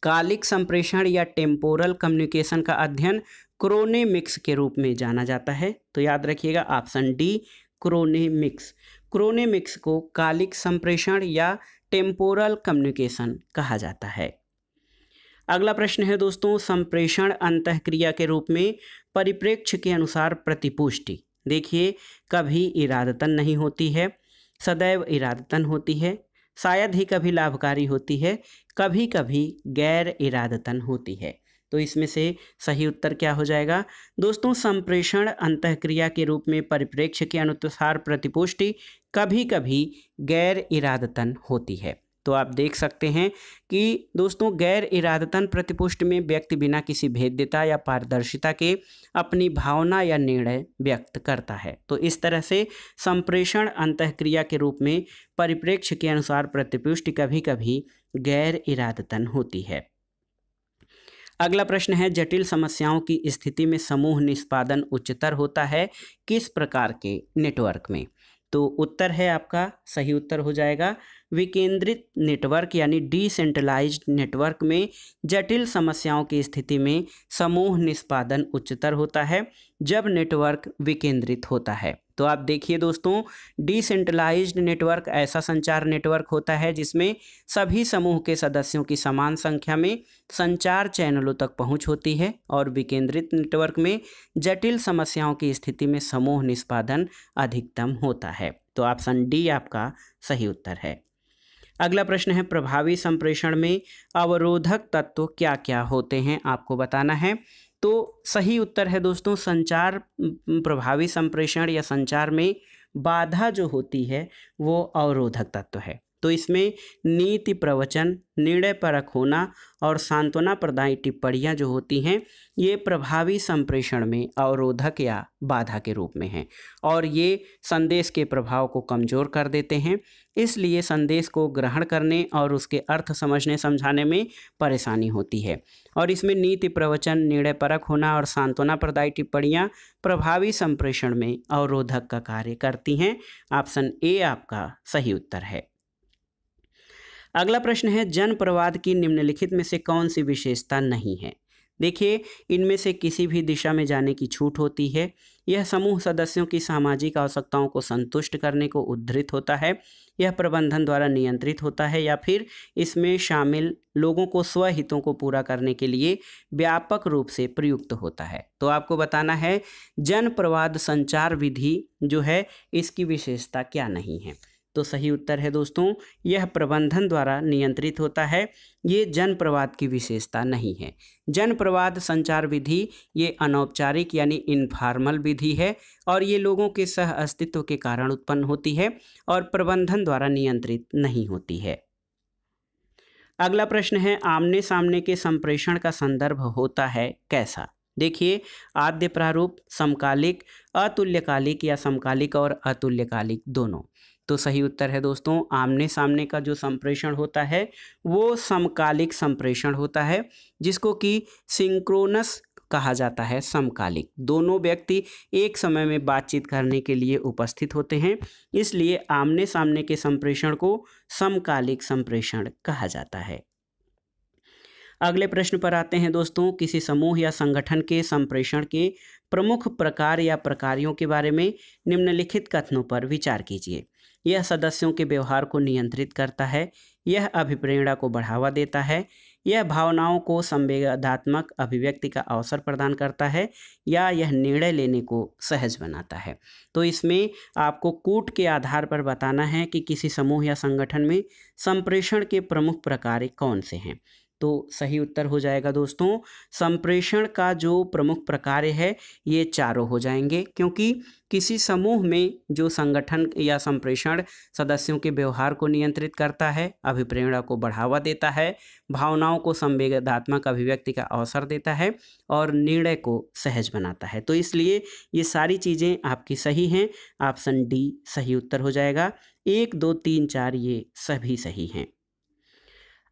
कालिक संप्रेषण या टेम्पोरल कम्युनिकेशन का अध्ययन क्रोनेमिक्स के रूप में जाना जाता है। तो याद रखिएगा ऑप्शन डी क्रोनेमिक्स। क्रोनेमिक्स को कालिक संप्रेषण या टेम्पोरल कम्युनिकेशन कहा जाता है। अगला प्रश्न है दोस्तों, संप्रेषण अंतःक्रिया के रूप में परिप्रेक्ष्य के अनुसार प्रतिपुष्टि। देखिए, कभी इरादतन नहीं होती है, सदैव इरादतन होती है, शायद ही कभी लाभकारी होती है, कभी कभी गैर इरादतन होती है। तो इसमें से सही उत्तर क्या हो जाएगा दोस्तों, संप्रेषण अंतःक्रिया के रूप में परिप्रेक्ष्य के अनुसार प्रतिपुष्टि कभी कभी गैर इरादतन होती है। तो आप देख सकते हैं कि दोस्तों गैर इरादतन प्रतिपुष्टि में व्यक्ति बिना किसी भेद्यता या पारदर्शिता के अपनी भावना या निर्णय व्यक्त करता है। तो इस तरह से संप्रेषण अंतःक्रिया के रूप में परिप्रेक्ष्य के अनुसार प्रतिपुष्टि कभी कभी गैर इरादतन होती है। अगला प्रश्न है, जटिल समस्याओं की स्थिति में समूह निष्पादन उच्चतर होता है किस प्रकार के नेटवर्क में? तो उत्तर है आपका, सही उत्तर हो जाएगा विकेंद्रित नेटवर्क यानी डिसेंट्रलाइज्ड नेटवर्क में जटिल समस्याओं की स्थिति में समूह निष्पादन उच्चतर होता है जब नेटवर्क विकेंद्रित होता है। तो आप देखिए दोस्तों, डिसेंट्रलाइज्ड नेटवर्क ऐसा संचार नेटवर्क होता है जिसमें सभी समूह के सदस्यों की समान संख्या में संचार चैनलों तक पहुंच होती है, और विकेंद्रित नेटवर्क में जटिल समस्याओं की स्थिति में समूह निष्पादन अधिकतम होता है। तो ऑप्शन डी आपका सही उत्तर है। अगला प्रश्न है, प्रभावी संप्रेषण में अवरोधक तत्व क्या क्या होते हैं आपको बताना है। तो सही उत्तर है दोस्तों, संचार प्रभावी संप्रेषण या संचार में बाधा जो होती है वो अवरोधक तत्व है। तो इसमें नीति प्रवचन, निर्णय परक होना और सांत्वना प्रदायी टिप्पणियाँ जो होती हैं ये प्रभावी संप्रेषण में अवरोधक या बाधा के रूप में हैं, और ये संदेश के प्रभाव को कमज़ोर कर देते हैं, इसलिए संदेश को ग्रहण करने और उसके अर्थ समझने समझाने में परेशानी होती है। और इसमें नीति प्रवचन, निर्णय परक होना और सांत्वना प्रदायी टिप्पणियाँ प्रभावी संप्रेषण में अवरोधक का कार्य करती हैं। ऑप्शन ए आपका सही उत्तर है। अगला प्रश्न है, जन प्रवाद की निम्नलिखित में से कौन सी विशेषता नहीं है? देखिए, इनमें से किसी भी दिशा में जाने की छूट होती है, यह समूह सदस्यों की सामाजिक आवश्यकताओं को संतुष्ट करने को उद्धृत होता है, यह प्रबंधन द्वारा नियंत्रित होता है, या फिर इसमें शामिल लोगों को स्वहितों को पूरा करने के लिए व्यापक रूप से प्रयुक्त होता है। तो आपको बताना है जन प्रवाद संचार विधि जो है इसकी विशेषता क्या नहीं है। तो सही उत्तर है दोस्तों, यह प्रबंधन द्वारा नियंत्रित होता है, ये जन प्रवाद की विशेषता नहीं है। जन प्रवाद संचार विधि ये अनौपचारिक यानी इनफॉर्मल विधि है, और ये लोगों के सह अस्तित्व के कारण उत्पन्न होती है और प्रबंधन द्वारा नियंत्रित नहीं होती है। अगला प्रश्न है, आमने सामने के संप्रेषण का संदर्भ होता है कैसा? देखिए, आद्य प्रारूप, समकालिक, अतुल्यकालिक या समकालिक और अतुल्यकालिक दोनों। तो सही उत्तर है दोस्तों, आमने सामने का जो संप्रेषण होता है वो समकालिक संप्रेषण होता है, जिसको कि सिंक्रोनस कहा जाता है। समकालिक दोनों व्यक्ति एक समय में बातचीत करने के लिए उपस्थित होते हैं, इसलिए आमने सामने के संप्रेषण को समकालिक संप्रेषण कहा जाता है। अगले प्रश्न पर आते हैं दोस्तों, किसी समूह या संगठन के संप्रेषण के प्रमुख प्रकार या प्रकारियों के बारे में निम्नलिखित कथनों पर विचार कीजिए। यह सदस्यों के व्यवहार को नियंत्रित करता है, यह अभिप्रेरणा को बढ़ावा देता है, यह भावनाओं को संवेदनात्मक अभिव्यक्ति का अवसर प्रदान करता है, या यह निर्णय लेने को सहज बनाता है। तो इसमें आपको कूट के आधार पर बताना है कि किसी समूह या संगठन में संप्रेषण के प्रमुख प्रकार कौन से हैं। तो सही उत्तर हो जाएगा दोस्तों, संप्रेषण का जो प्रमुख प्रकार है ये चारों हो जाएंगे, क्योंकि किसी समूह में जो संगठन या संप्रेषण सदस्यों के व्यवहार को नियंत्रित करता है, अभिप्रेरणा को बढ़ावा देता है, भावनाओं को संवेदनात्मक अभिव्यक्ति का अवसर देता है और निर्णय को सहज बनाता है। तो इसलिए ये सारी चीज़ें आपकी सही हैं। ऑप्शन डी सही उत्तर हो जाएगा। 1, 2, 3, 4 ये सभी सही हैं।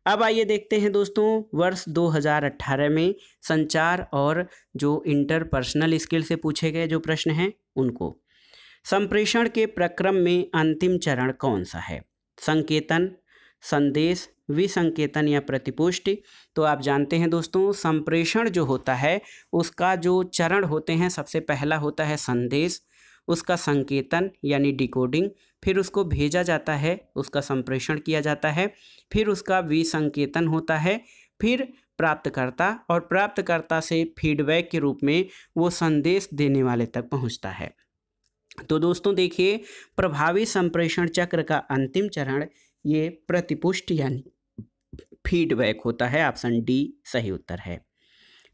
अब आइए देखते हैं दोस्तों, वर्ष 2018 में संचार और जो इंटरपर्सनल स्किल से पूछे गए जो प्रश्न हैं उनको। संप्रेषण के प्रक्रम में अंतिम चरण कौन सा है? संकेतन, संदेश, विसंकेतन या प्रतिपुष्टि। तो आप जानते हैं दोस्तों, संप्रेषण जो होता है उसका जो चरण होते हैं, सबसे पहला होता है संदेश, उसका संकेतन यानी डिकोडिंग, फिर उसको भेजा जाता है, उसका संप्रेषण किया जाता है, फिर उसका विसंकेतन होता है, फिर प्राप्तकर्ता और प्राप्तकर्ता से फीडबैक के रूप में वो संदेश देने वाले तक पहुंचता है। तो दोस्तों देखिए, प्रभावी संप्रेषण चक्र का अंतिम चरण ये प्रतिपुष्टि यानी फीडबैक होता है। ऑप्शन डी सही उत्तर है।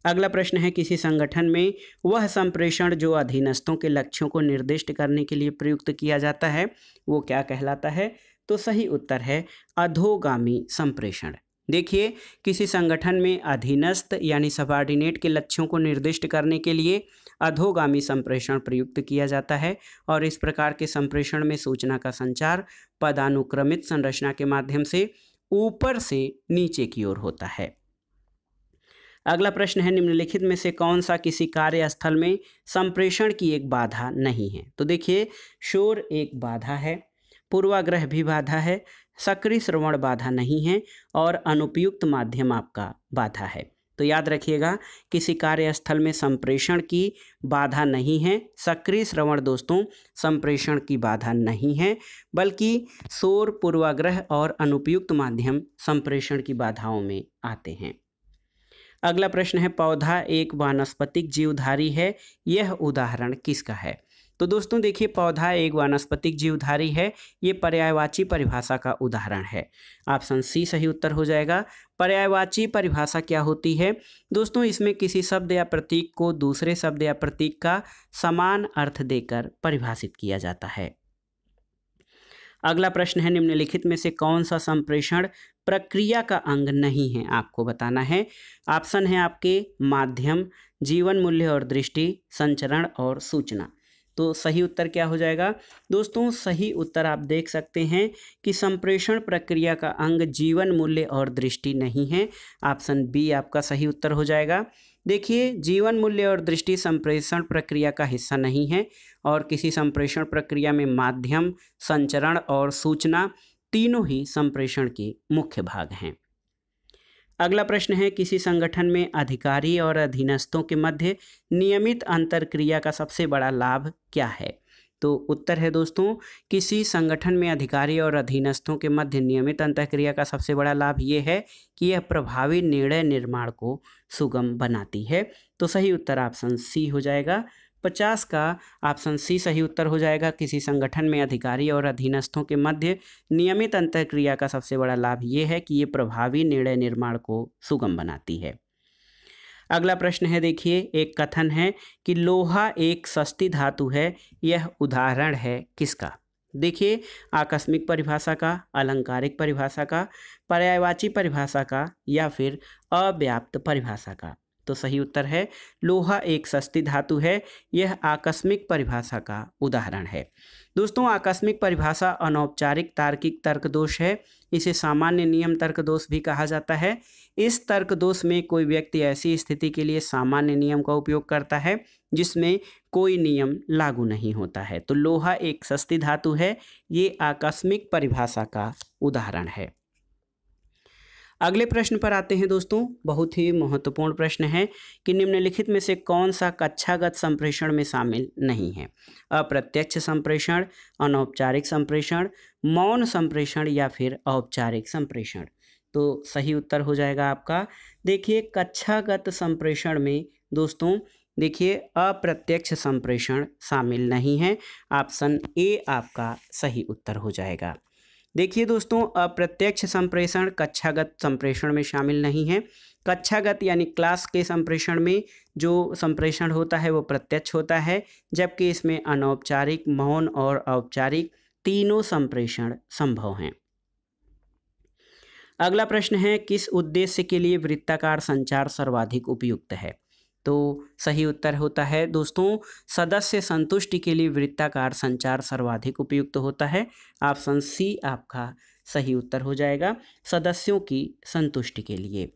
अगला प्रश्न है, किसी संगठन में वह संप्रेषण जो अधीनस्थों के लक्ष्यों को निर्दिष्ट करने के लिए प्रयुक्त किया जाता है वो क्या कहलाता है? तो सही उत्तर है अधोगामी संप्रेषण। देखिए, किसी संगठन में अधीनस्थ यानी सबऑर्डिनेट के लक्ष्यों को निर्दिष्ट करने के लिए अधोगामी संप्रेषण प्रयुक्त किया जाता है और इस प्रकार के संप्रेषण में सूचना का संचार पदानुक्रमित संरचना के माध्यम से ऊपर से नीचे की ओर होता है। अगला प्रश्न है, निम्नलिखित में से कौन सा किसी कार्यस्थल में संप्रेषण की एक बाधा नहीं है? तो देखिए, शोर एक बाधा है, पूर्वाग्रह भी बाधा है, सक्रिय श्रवण बाधा नहीं है और अनुपयुक्त माध्यम आपका बाधा है। तो याद रखिएगा, किसी कार्यस्थल में संप्रेषण की बाधा नहीं है, सक्रिय श्रवण दोस्तों संप्रेषण की बाधा नहीं है, बल्कि शोर, पूर्वाग्रह और अनुपयुक्त माध्यम संप्रेषण की बाधाओं में आते हैं। अगला प्रश्न है, पौधा एक वानस्पतिक जीवधारी है, यह उदाहरण किसका है? तो दोस्तों देखिए, पौधा एक वानस्पतिक जीवधारी है, ये पर्यायवाची परिभाषा का उदाहरण है। ऑप्शन सी सही उत्तर हो जाएगा। पर्यायवाची परिभाषा क्या होती है? दोस्तों इसमें किसी शब्द या प्रतीक को दूसरे शब्द या प्रतीक का समान अर्थ देकर परिभाषित किया जाता है। अगला प्रश्न है, निम्नलिखित में से कौन सा संप्रेषण प्रक्रिया का अंग नहीं है? आपको बताना है। ऑप्शन है आपके माध्यम, जीवन मूल्य और दृष्टि, संचरण और सूचना। तो सही उत्तर क्या हो जाएगा? दोस्तों सही उत्तर आप देख सकते हैं कि संप्रेषण प्रक्रिया का अंग जीवन मूल्य और दृष्टि नहीं है। ऑप्शन बी आपका सही उत्तर हो जाएगा। देखिए, जीवन मूल्य और दृष्टि संप्रेषण प्रक्रिया का हिस्सा नहीं है और किसी संप्रेषण प्रक्रिया में माध्यम, संचरण और सूचना तीनों ही संप्रेषण के मुख्य भाग हैं। अगला प्रश्न है, किसी संगठन में अधिकारी और अधीनस्थों के मध्य नियमित अंतरक्रिया का सबसे बड़ा लाभ क्या है? तो उत्तर है दोस्तों, किसी संगठन में अधिकारी और अधीनस्थों के मध्य नियमित अंतःक्रिया का सबसे बड़ा लाभ ये है कि यह प्रभावी निर्णय निर्माण को सुगम बनाती है। तो सही उत्तर ऑप्शन सी हो जाएगा। 50 का ऑप्शन सी सही उत्तर हो जाएगा। किसी संगठन में अधिकारी और अधीनस्थों के मध्य नियमित अंतःक्रिया का सबसे बड़ा लाभ ये है कि ये प्रभावी निर्णय निर्माण को सुगम बनाती है। अगला प्रश्न है, देखिए, एक कथन है कि लोहा एक सस्ती धातु है, यह उदाहरण है किसका? देखिए, आकस्मिक परिभाषा का, अलंकारिक परिभाषा का, पर्यायवाची परिभाषा का या फिर अव्याप्त परिभाषा का। तो सही उत्तर है लोहा एक सस्ती धातु है, यह आकस्मिक परिभाषा का उदाहरण है। दोस्तों आकस्मिक परिभाषा अनौपचारिक तार्किक तर्कदोष है। इसे सामान्य नियम तर्कदोष भी कहा जाता है। इस तर्कदोष में कोई व्यक्ति ऐसी स्थिति के लिए सामान्य नियम का उपयोग करता है जिसमें कोई नियम लागू नहीं होता है। तो लोहा एक सस्ती धातु है, ये आकस्मिक परिभाषा का उदाहरण है। अगले प्रश्न पर आते हैं दोस्तों, बहुत ही महत्वपूर्ण प्रश्न है कि निम्नलिखित में से कौन सा कक्षागत संप्रेषण में शामिल नहीं है? अप्रत्यक्ष संप्रेषण, अनौपचारिक संप्रेषण, मौन संप्रेषण या फिर औपचारिक संप्रेषण। तो सही उत्तर हो जाएगा आपका, देखिए, कक्षागत संप्रेषण में दोस्तों देखिए अप्रत्यक्ष संप्रेषण शामिल नहीं है। ऑप्शन ए आपका सही उत्तर हो जाएगा। देखिए दोस्तों, अप्रत्यक्ष संप्रेषण कक्षागत संप्रेषण में शामिल नहीं है। कक्षागत यानी क्लास के संप्रेषण में जो संप्रेषण होता है वो प्रत्यक्ष होता है, जबकि इसमें अनौपचारिक, मौन और औपचारिक तीनों संप्रेषण संभव हैं। अगला प्रश्न है, किस उद्देश्य के लिए वृत्ताकार संचार सर्वाधिक उपयुक्त है? तो सही उत्तर होता है दोस्तों, सदस्य संतुष्टि के लिए वृत्ताकार संचार सर्वाधिक उपयुक्त होता है। ऑप्शन सी आपका सही उत्तर हो जाएगा, सदस्यों की संतुष्टि के लिए।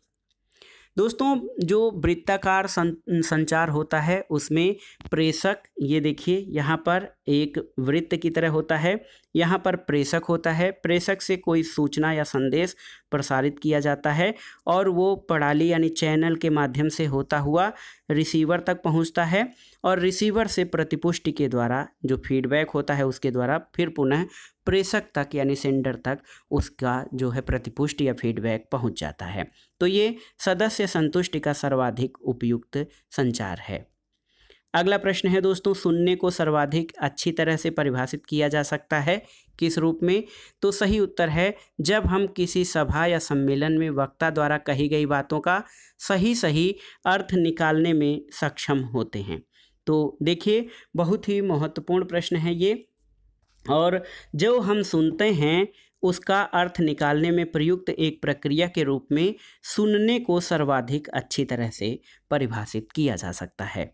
दोस्तों जो वृत्ताकार संचार होता है उसमें प्रेषक, ये देखिए यहाँ पर एक वृत्त की तरह होता है, यहाँ पर प्रेषक होता है, प्रेषक से कोई सूचना या संदेश प्रसारित किया जाता है और वो प्रणाली यानी चैनल के माध्यम से होता हुआ रिसीवर तक पहुँचता है और रिसीवर से प्रतिपुष्टि के द्वारा जो फीडबैक होता है उसके द्वारा फिर पुनः प्रेषक तक यानी सेंडर तक उसका जो है प्रतिपुष्टि या फीडबैक पहुंच जाता है। तो ये सदस्य संतुष्टि का सर्वाधिक उपयुक्त संचार है। अगला प्रश्न है दोस्तों, शून्य को सर्वाधिक अच्छी तरह से परिभाषित किया जा सकता है किस रूप में? तो सही उत्तर है जब हम किसी सभा या सम्मेलन में वक्ता द्वारा कही गई बातों का सही सही अर्थ निकालने में सक्षम होते हैं। तो देखिए बहुत ही महत्वपूर्ण प्रश्न है ये, और जो हम सुनते हैं उसका अर्थ निकालने में प्रयुक्त एक प्रक्रिया के रूप में सुनने को सर्वाधिक अच्छी तरह से परिभाषित किया जा सकता है।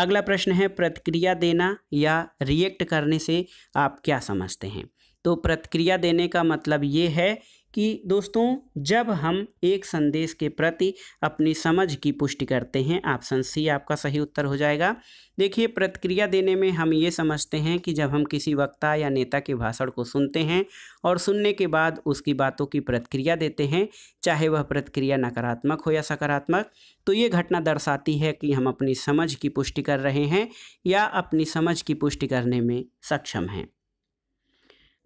अगला प्रश्न है, प्रतिक्रिया देना या रिएक्ट करने से आप क्या समझते हैं? तो प्रतिक्रिया देने का मतलब ये है कि दोस्तों जब हम एक संदेश के प्रति अपनी समझ की पुष्टि करते हैं। ऑप्शन सी आपका सही उत्तर हो जाएगा। देखिए प्रतिक्रिया देने में हम ये समझते हैं कि जब हम किसी वक्ता या नेता के भाषण को सुनते हैं और सुनने के बाद उसकी बातों की प्रतिक्रिया देते हैं, चाहे वह प्रतिक्रिया नकारात्मक हो या सकारात्मक, तो ये घटना दर्शाती है कि हम अपनी समझ की पुष्टि कर रहे हैं या अपनी समझ की पुष्टि करने में सक्षम हैं।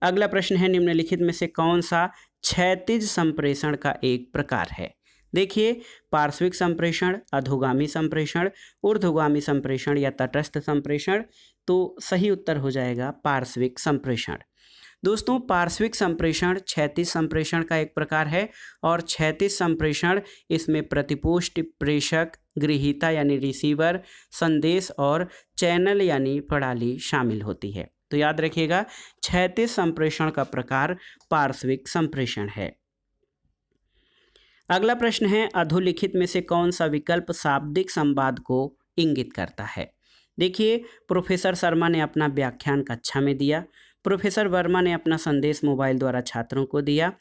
अगला प्रश्न है, निम्नलिखित में से कौन सा क्षैतिज संप्रेषण का एक प्रकार है? देखिए पार्श्विक संप्रेषण, अधोगामी संप्रेषण, ऊर्ध्वगामी संप्रेषण या तटस्थ संप्रेषण। तो सही उत्तर हो जाएगा पार्श्विक संप्रेषण। दोस्तों पार्श्विक संप्रेषण क्षैतिज संप्रेषण का एक प्रकार है, और क्षैतिज संप्रेषण इसमें प्रतिपुष्ट, प्रेषक, गृहीता यानी रिसीवर, संदेश और चैनल यानी प्रणाली शामिल होती है। तो याद रखिएगा क्षैतिज संप्रेषण का प्रकार पार्श्विक संप्रेषण है। अगला प्रश्न है, अधोलिखित में से कौन सा विकल्प शाब्दिक संवाद को इंगित करता है? देखिए प्रोफेसर शर्मा ने अपना व्याख्यान कक्षा में दिया, प्रोफेसर वर्मा ने अपना संदेश मोबाइल द्वारा छात्रों को दिया,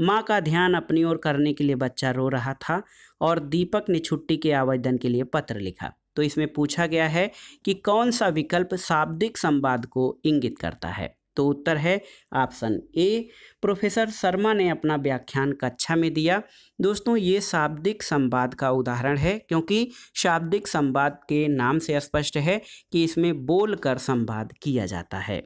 माँ का ध्यान अपनी ओर करने के लिए बच्चा रो रहा था, और दीपक ने छुट्टी के आवेदन के लिए पत्र लिखा। तो इसमें पूछा गया है कि कौन सा विकल्प शाब्दिक संवाद को इंगित करता है? तो उत्तर है ऑप्शन ए, प्रोफेसर शर्मा ने अपना व्याख्यान कक्षा में दिया। दोस्तों ये शाब्दिक संवाद का उदाहरण है, क्योंकि शाब्दिक संवाद के नाम से स्पष्ट है कि इसमें बोलकर संवाद किया जाता है।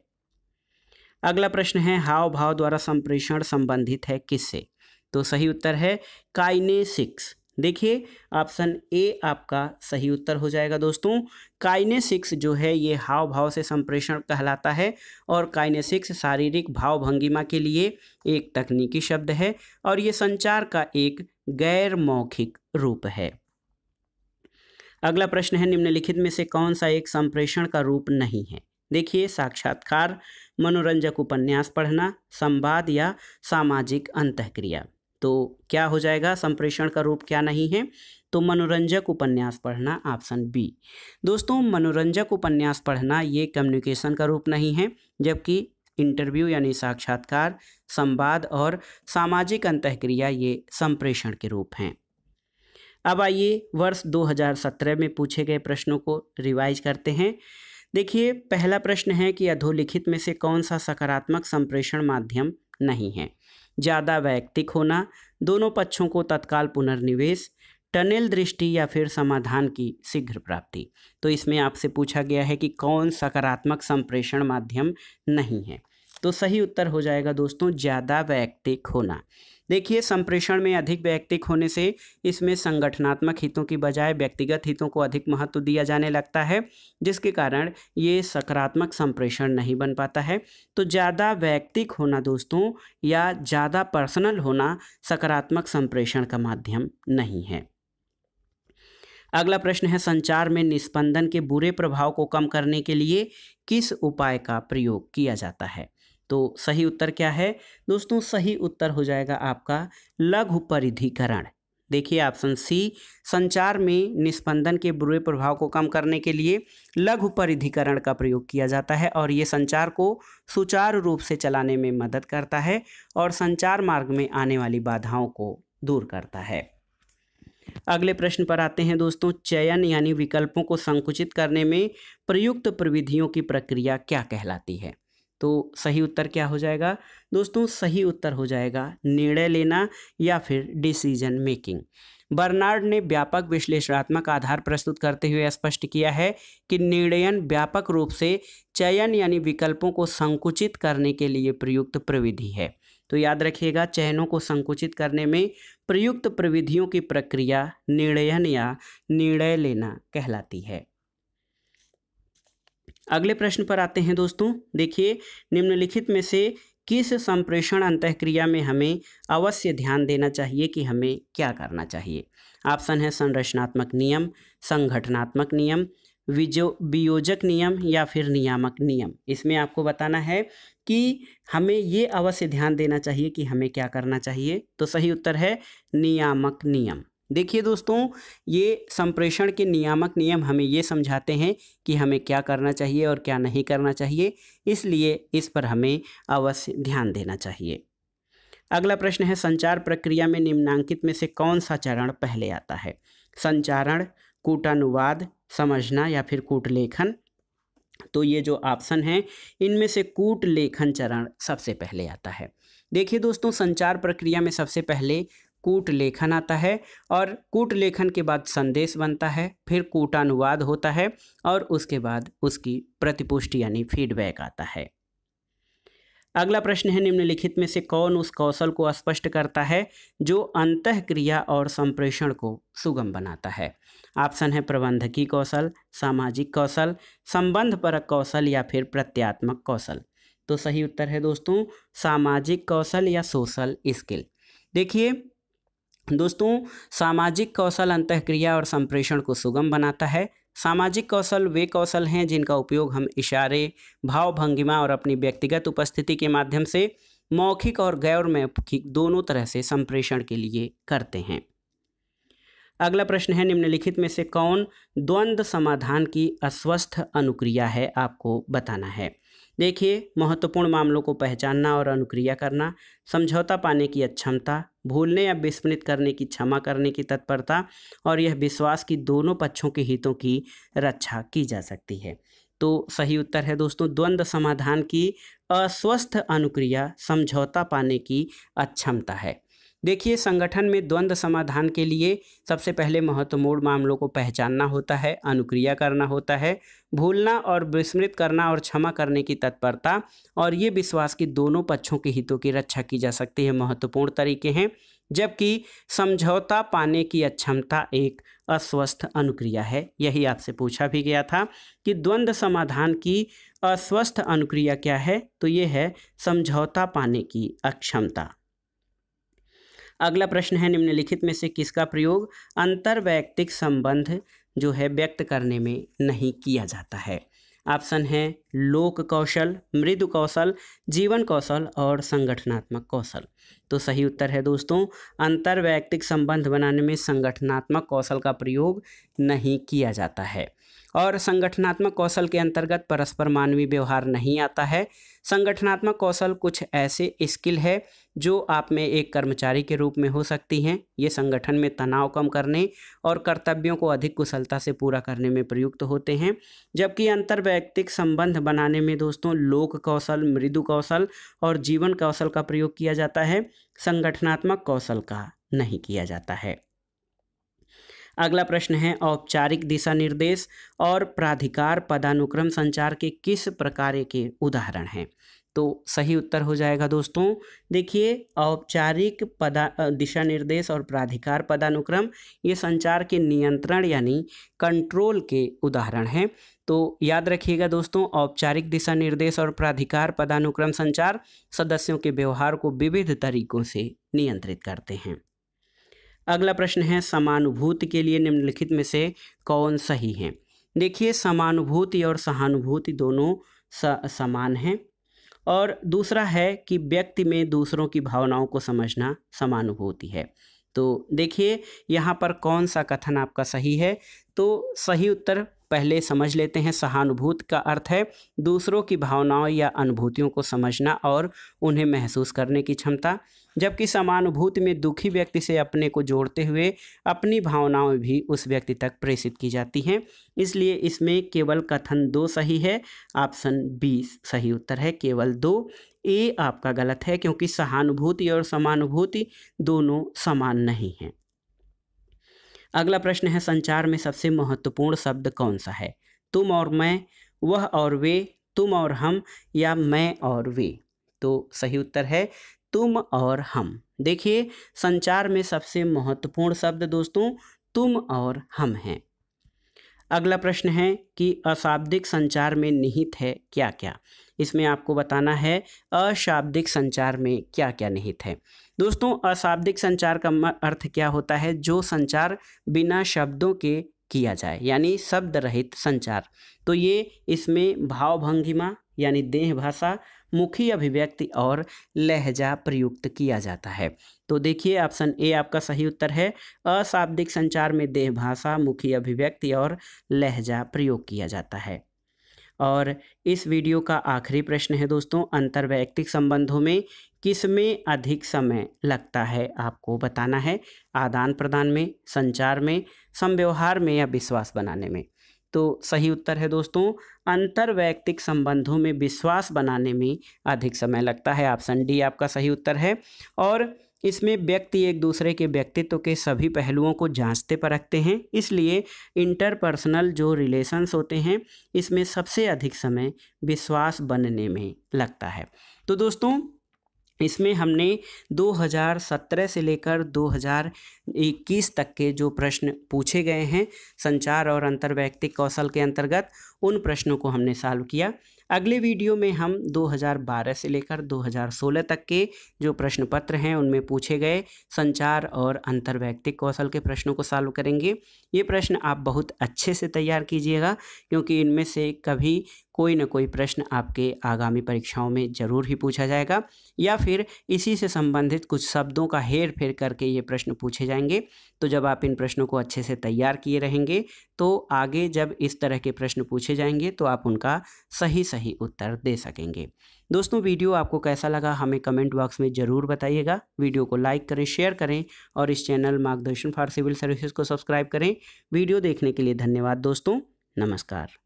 अगला प्रश्न है, हाव भाव द्वारा संप्रेषण संबंधित है किससे? तो सही उत्तर है काइनेसिक्स। देखिए ऑप्शन ए आपका सही उत्तर हो जाएगा। दोस्तों काइनेसिक्स जो है ये हाव भाव से संप्रेषण कहलाता है, और काइनेसिक्स शारीरिक भाव भंगिमा के लिए एक तकनीकी शब्द है, और ये संचार का एक गैर मौखिक रूप है। अगला प्रश्न है, निम्नलिखित में से कौन सा एक संप्रेषण का रूप नहीं है? देखिए साक्षात्कार, मनोरंजक उपन्यास पढ़ना, संवाद या सामाजिक अंतःक्रिया। तो क्या हो जाएगा संप्रेषण का रूप क्या नहीं है? तो मनोरंजक उपन्यास पढ़ना, ऑप्शन बी। दोस्तों मनोरंजक उपन्यास पढ़ना ये कम्युनिकेशन का रूप नहीं है, जबकि इंटरव्यू यानी साक्षात्कार, संवाद और सामाजिक अंतःक्रिया ये संप्रेषण के रूप हैं। अब आइए वर्ष 2017 में पूछे गए प्रश्नों को रिवाइज करते हैं। देखिए पहला प्रश्न है कि अधोलिखित में से कौन सा सकारात्मक संप्रेषण माध्यम नहीं है? ज़्यादा वैयक्तिक होना, दोनों पक्षों को तत्काल पुनर्निवेश, टनल दृष्टि या फिर समाधान की शीघ्र प्राप्ति। तो इसमें आपसे पूछा गया है कि कौन सकारात्मक संप्रेषण माध्यम नहीं है? तो सही उत्तर हो जाएगा दोस्तों ज़्यादा वैयक्तिक होना। देखिए संप्रेषण में अधिक वैयक्तिक होने से इसमें संगठनात्मक हितों की बजाय व्यक्तिगत हितों को अधिक महत्व दिया जाने लगता है, जिसके कारण ये सकारात्मक संप्रेषण नहीं बन पाता है। तो ज़्यादा वैयक्तिक होना दोस्तों या ज़्यादा पर्सनल होना सकारात्मक संप्रेषण का माध्यम नहीं है। अगला प्रश्न है, संचार में निष्पंदन के बुरे प्रभाव को कम करने के लिए किस उपाय का प्रयोग किया जाता है? तो सही उत्तर क्या है दोस्तों? सही उत्तर हो जाएगा आपका लघु परिधिकरण। देखिए ऑप्शन सी, संचार में निष्पंदन के बुरे प्रभाव को कम करने के लिए लघु परिधिकरण का प्रयोग किया जाता है, और ये संचार को सुचारू रूप से चलाने में मदद करता है और संचार मार्ग में आने वाली बाधाओं को दूर करता है। अगले प्रश्न पर आते हैं दोस्तों, चयन यानी विकल्पों को संकुचित करने में प्रयुक्त प्रविधियों की प्रक्रिया क्या कहलाती है? तो सही उत्तर क्या हो जाएगा दोस्तों? सही उत्तर हो जाएगा निर्णय लेना या फिर डिसीजन मेकिंग। बर्नार्ड ने व्यापक विश्लेषणात्मक आधार प्रस्तुत करते हुए स्पष्ट किया है कि निर्णयन व्यापक रूप से चयन यानी विकल्पों को संकुचित करने के लिए प्रयुक्त प्रविधि है। तो याद रखिएगा चयनों को संकुचित करने में प्रयुक्त प्रविधियों की प्रक्रिया निर्णयन या निर्णय लेना कहलाती है। अगले प्रश्न पर आते हैं दोस्तों। देखिए, निम्नलिखित में से किस संप्रेषण अंतःक्रिया में हमें अवश्य ध्यान देना चाहिए कि हमें क्या करना चाहिए। ऑप्शन है संरचनात्मक नियम, संगठनात्मक नियम, वियोजक नियम या फिर नियामक नियम। इसमें आपको बताना है कि हमें ये अवश्य ध्यान देना चाहिए कि हमें क्या करना चाहिए। तो सही उत्तर है नियामक नियम। देखिए दोस्तों, ये संप्रेषण के नियामक नियम हमें ये समझाते हैं कि हमें क्या करना चाहिए और क्या नहीं करना चाहिए, इसलिए इस पर हमें अवश्य ध्यान देना चाहिए। अगला प्रश्न है, संचार प्रक्रिया में निम्नांकित में से कौन सा चरण पहले आता है। संचारण, कूटानुवाद, समझना या फिर कूटलेखन। तो ये जो ऑप्शन हैं, इनमें से कूटलेखन चरण सबसे पहले आता है। देखिए दोस्तों, संचार प्रक्रिया में सबसे पहले कूटलेखन आता है और कूटलेखन के बाद संदेश बनता है, फिर कूटानुवाद होता है और उसके बाद उसकी प्रतिपुष्टि यानी फीडबैक आता है। अगला प्रश्न है, निम्नलिखित में से कौन उस कौशल को स्पष्ट करता है जो अंतःक्रिया और संप्रेषण को सुगम बनाता है। ऑप्शन है प्रबंधकीय कौशल, सामाजिक कौशल, संबंधपरक कौशल या फिर प्रत्यात्मक कौशल। तो सही उत्तर है दोस्तों सामाजिक कौशल या सोशल स्किल। देखिए दोस्तों, सामाजिक कौशल अंतःक्रिया और संप्रेषण को सुगम बनाता है। सामाजिक कौशल वे कौशल हैं जिनका उपयोग हम इशारे, भाव भंगिमा और अपनी व्यक्तिगत उपस्थिति के माध्यम से मौखिक और गैर मौखिक दोनों तरह से संप्रेषण के लिए करते हैं। अगला प्रश्न है, निम्नलिखित में से कौन द्वंद्व समाधान की अस्वस्थ अनुक्रिया है, आपको बताना है। देखिए, महत्वपूर्ण मामलों को पहचानना और अनुक्रिया करना, समझौता पाने की अक्षमता, भूलने या विस्मृत करने की क्षमा करने की तत्परता और यह विश्वास कि दोनों पक्षों के हितों की रक्षा की जा सकती है। तो सही उत्तर है दोस्तों द्वंद्व समाधान की अस्वस्थ अनुक्रिया समझौता पाने की अक्षमता है। देखिए, संगठन में द्वंद्व समाधान के लिए सबसे पहले महत्वपूर्ण मामलों को पहचानना होता है, अनुक्रिया करना होता है, भूलना और विस्मृत करना और क्षमा करने की तत्परता और ये विश्वास कि दोनों पक्षों के हितों की रक्षा की जा सकती है महत्वपूर्ण तरीके हैं, जबकि समझौता पाने की अक्षमता एक अस्वस्थ अनुक्रिया है। यही आपसे पूछा भी गया था कि द्वंद्व समाधान की अस्वस्थ अनुक्रिया क्या है, तो ये है समझौता पाने की अक्षमता। अगला प्रश्न है, निम्नलिखित में से किसका प्रयोग अंतर्वैयक्तिक संबंध जो है व्यक्त करने में नहीं किया जाता है। ऑप्शन है लोक कौशल, मृदु कौशल, जीवन कौशल और संगठनात्मक कौशल। तो सही उत्तर है दोस्तों अंतर्वैयक्तिक संबंध बनाने में संगठनात्मक कौशल का प्रयोग नहीं किया जाता है और संगठनात्मक कौशल के अंतर्गत परस्पर मानवीय व्यवहार नहीं आता है। संगठनात्मक कौशल कुछ ऐसे स्किल है जो आप में एक कर्मचारी के रूप में हो सकती हैं। ये संगठन में तनाव कम करने और कर्तव्यों को अधिक कुशलता से पूरा करने में प्रयुक्त होते हैं, जबकि अंतर्वैयक्तिक संबंध बनाने में दोस्तों लोक कौशल, मृदु कौशल और जीवन कौशल का प्रयोग किया जाता है, संगठनात्मक कौशल का नहीं किया जाता है। अगला प्रश्न है, औपचारिक दिशा निर्देश और प्राधिकार पदानुक्रम संचार के किस प्रकार के उदाहरण हैं। तो सही उत्तर हो जाएगा दोस्तों, देखिए औपचारिक दिशा निर्देश और प्राधिकार पदानुक्रम ये संचार के नियंत्रण यानी कंट्रोल के उदाहरण हैं। तो याद रखिएगा दोस्तों, औपचारिक दिशा निर्देश और प्राधिकार पदानुक्रम संचार सदस्यों के व्यवहार को विविध तरीकों से नियंत्रित करते हैं। अगला प्रश्न है, समानुभूति के लिए निम्नलिखित में से कौन सही है। देखिए, समानुभूति और सहानुभूति दोनों समान हैं और दूसरा है कि व्यक्ति में दूसरों की भावनाओं को समझना समानुभूति है। तो देखिए यहाँ पर कौन सा कथन आपका सही है, तो सही उत्तर पहले समझ लेते हैं। सहानुभूति का अर्थ है दूसरों की भावनाओं या अनुभूतियों को समझना और उन्हें महसूस करने की क्षमता, जबकि समानुभूति में दुखी व्यक्ति से अपने को जोड़ते हुए अपनी भावनाएं भी उस व्यक्ति तक प्रेषित की जाती हैं, इसलिए इसमें केवल कथन 2 सही है। ऑप्शन बी सही उत्तर है, केवल 2। ए आपका गलत है क्योंकि सहानुभूति और समानुभूति दोनों समान नहीं हैं। अगला प्रश्न है, संचार में सबसे महत्वपूर्ण शब्द कौन सा है। तुम और मैं, वह और वे, तुम और हम या मैं और वे। तो सही उत्तर है तुम और हम। देखिए, संचार में सबसे महत्वपूर्ण शब्द दोस्तों तुम और हम हैं। अगला प्रश्न है कि अशाब्दिक संचार में निहित है क्या क्या। इसमें आपको बताना है अशाब्दिक संचार में क्या क्या निहित है। दोस्तों अशाब्दिक संचार का अर्थ क्या होता है, जो संचार बिना शब्दों के किया जाए, यानी शब्द रहित संचार। तो ये इसमें भाव भंगिमा यानी देह भाषा, मुखी अभिव्यक्ति और लहजा प्रयुक्त किया जाता है। तो देखिए ऑप्शन ए आपका सही उत्तर है। अशाब्दिक संचार में देह भाषा, मुखी अभिव्यक्ति और लहजा प्रयोग किया जाता है। और इस वीडियो का आखिरी प्रश्न है दोस्तों, अंतर्वैयक्तिक संबंधों में किसमें अधिक समय लगता है आपको बताना है, आदान प्रदान में, संचार में, संव्यवहार में या विश्वास बनाने में। तो सही उत्तर है दोस्तों अंतर्वैयक्तिक संबंधों में विश्वास बनाने में अधिक समय लगता है। ऑप्शन डी आपका सही उत्तर है। और इसमें व्यक्ति एक दूसरे के व्यक्तित्व के सभी पहलुओं को जांचते परखते हैं, इसलिए इंटरपर्सनल जो रिलेशंस होते हैं इसमें सबसे अधिक समय विश्वास बनने में लगता है। तो दोस्तों इसमें हमने 2017 से लेकर 2021 तक के जो प्रश्न पूछे गए हैं संचार और अंतर्वैयक्तिक कौशल के अंतर्गत, उन प्रश्नों को हमने सॉल्व किया। अगले वीडियो में हम 2012 से लेकर 2016 तक के जो प्रश्न पत्र हैं उनमें पूछे गए संचार और अंतर्वैयक्तिक कौशल के प्रश्नों को सॉल्व करेंगे। ये प्रश्न आप बहुत अच्छे से तैयार कीजिएगा, क्योंकि इनमें से कभी कोई ना कोई प्रश्न आपके आगामी परीक्षाओं में ज़रूर ही पूछा जाएगा, या फिर इसी से संबंधित कुछ शब्दों का हेर फेर करके ये प्रश्न पूछे जाएंगे। तो जब आप इन प्रश्नों को अच्छे से तैयार किए रहेंगे तो आगे जब इस तरह के प्रश्न पूछे जाएंगे तो आप उनका सही उत्तर दे सकेंगे। दोस्तों वीडियो आपको कैसा लगा हमें कमेंट बॉक्स में ज़रूर बताइएगा। वीडियो को लाइक करें, शेयर करें और इस channel Margdarshan for civil services को सब्सक्राइब करें। वीडियो देखने के लिए धन्यवाद दोस्तों, नमस्कार।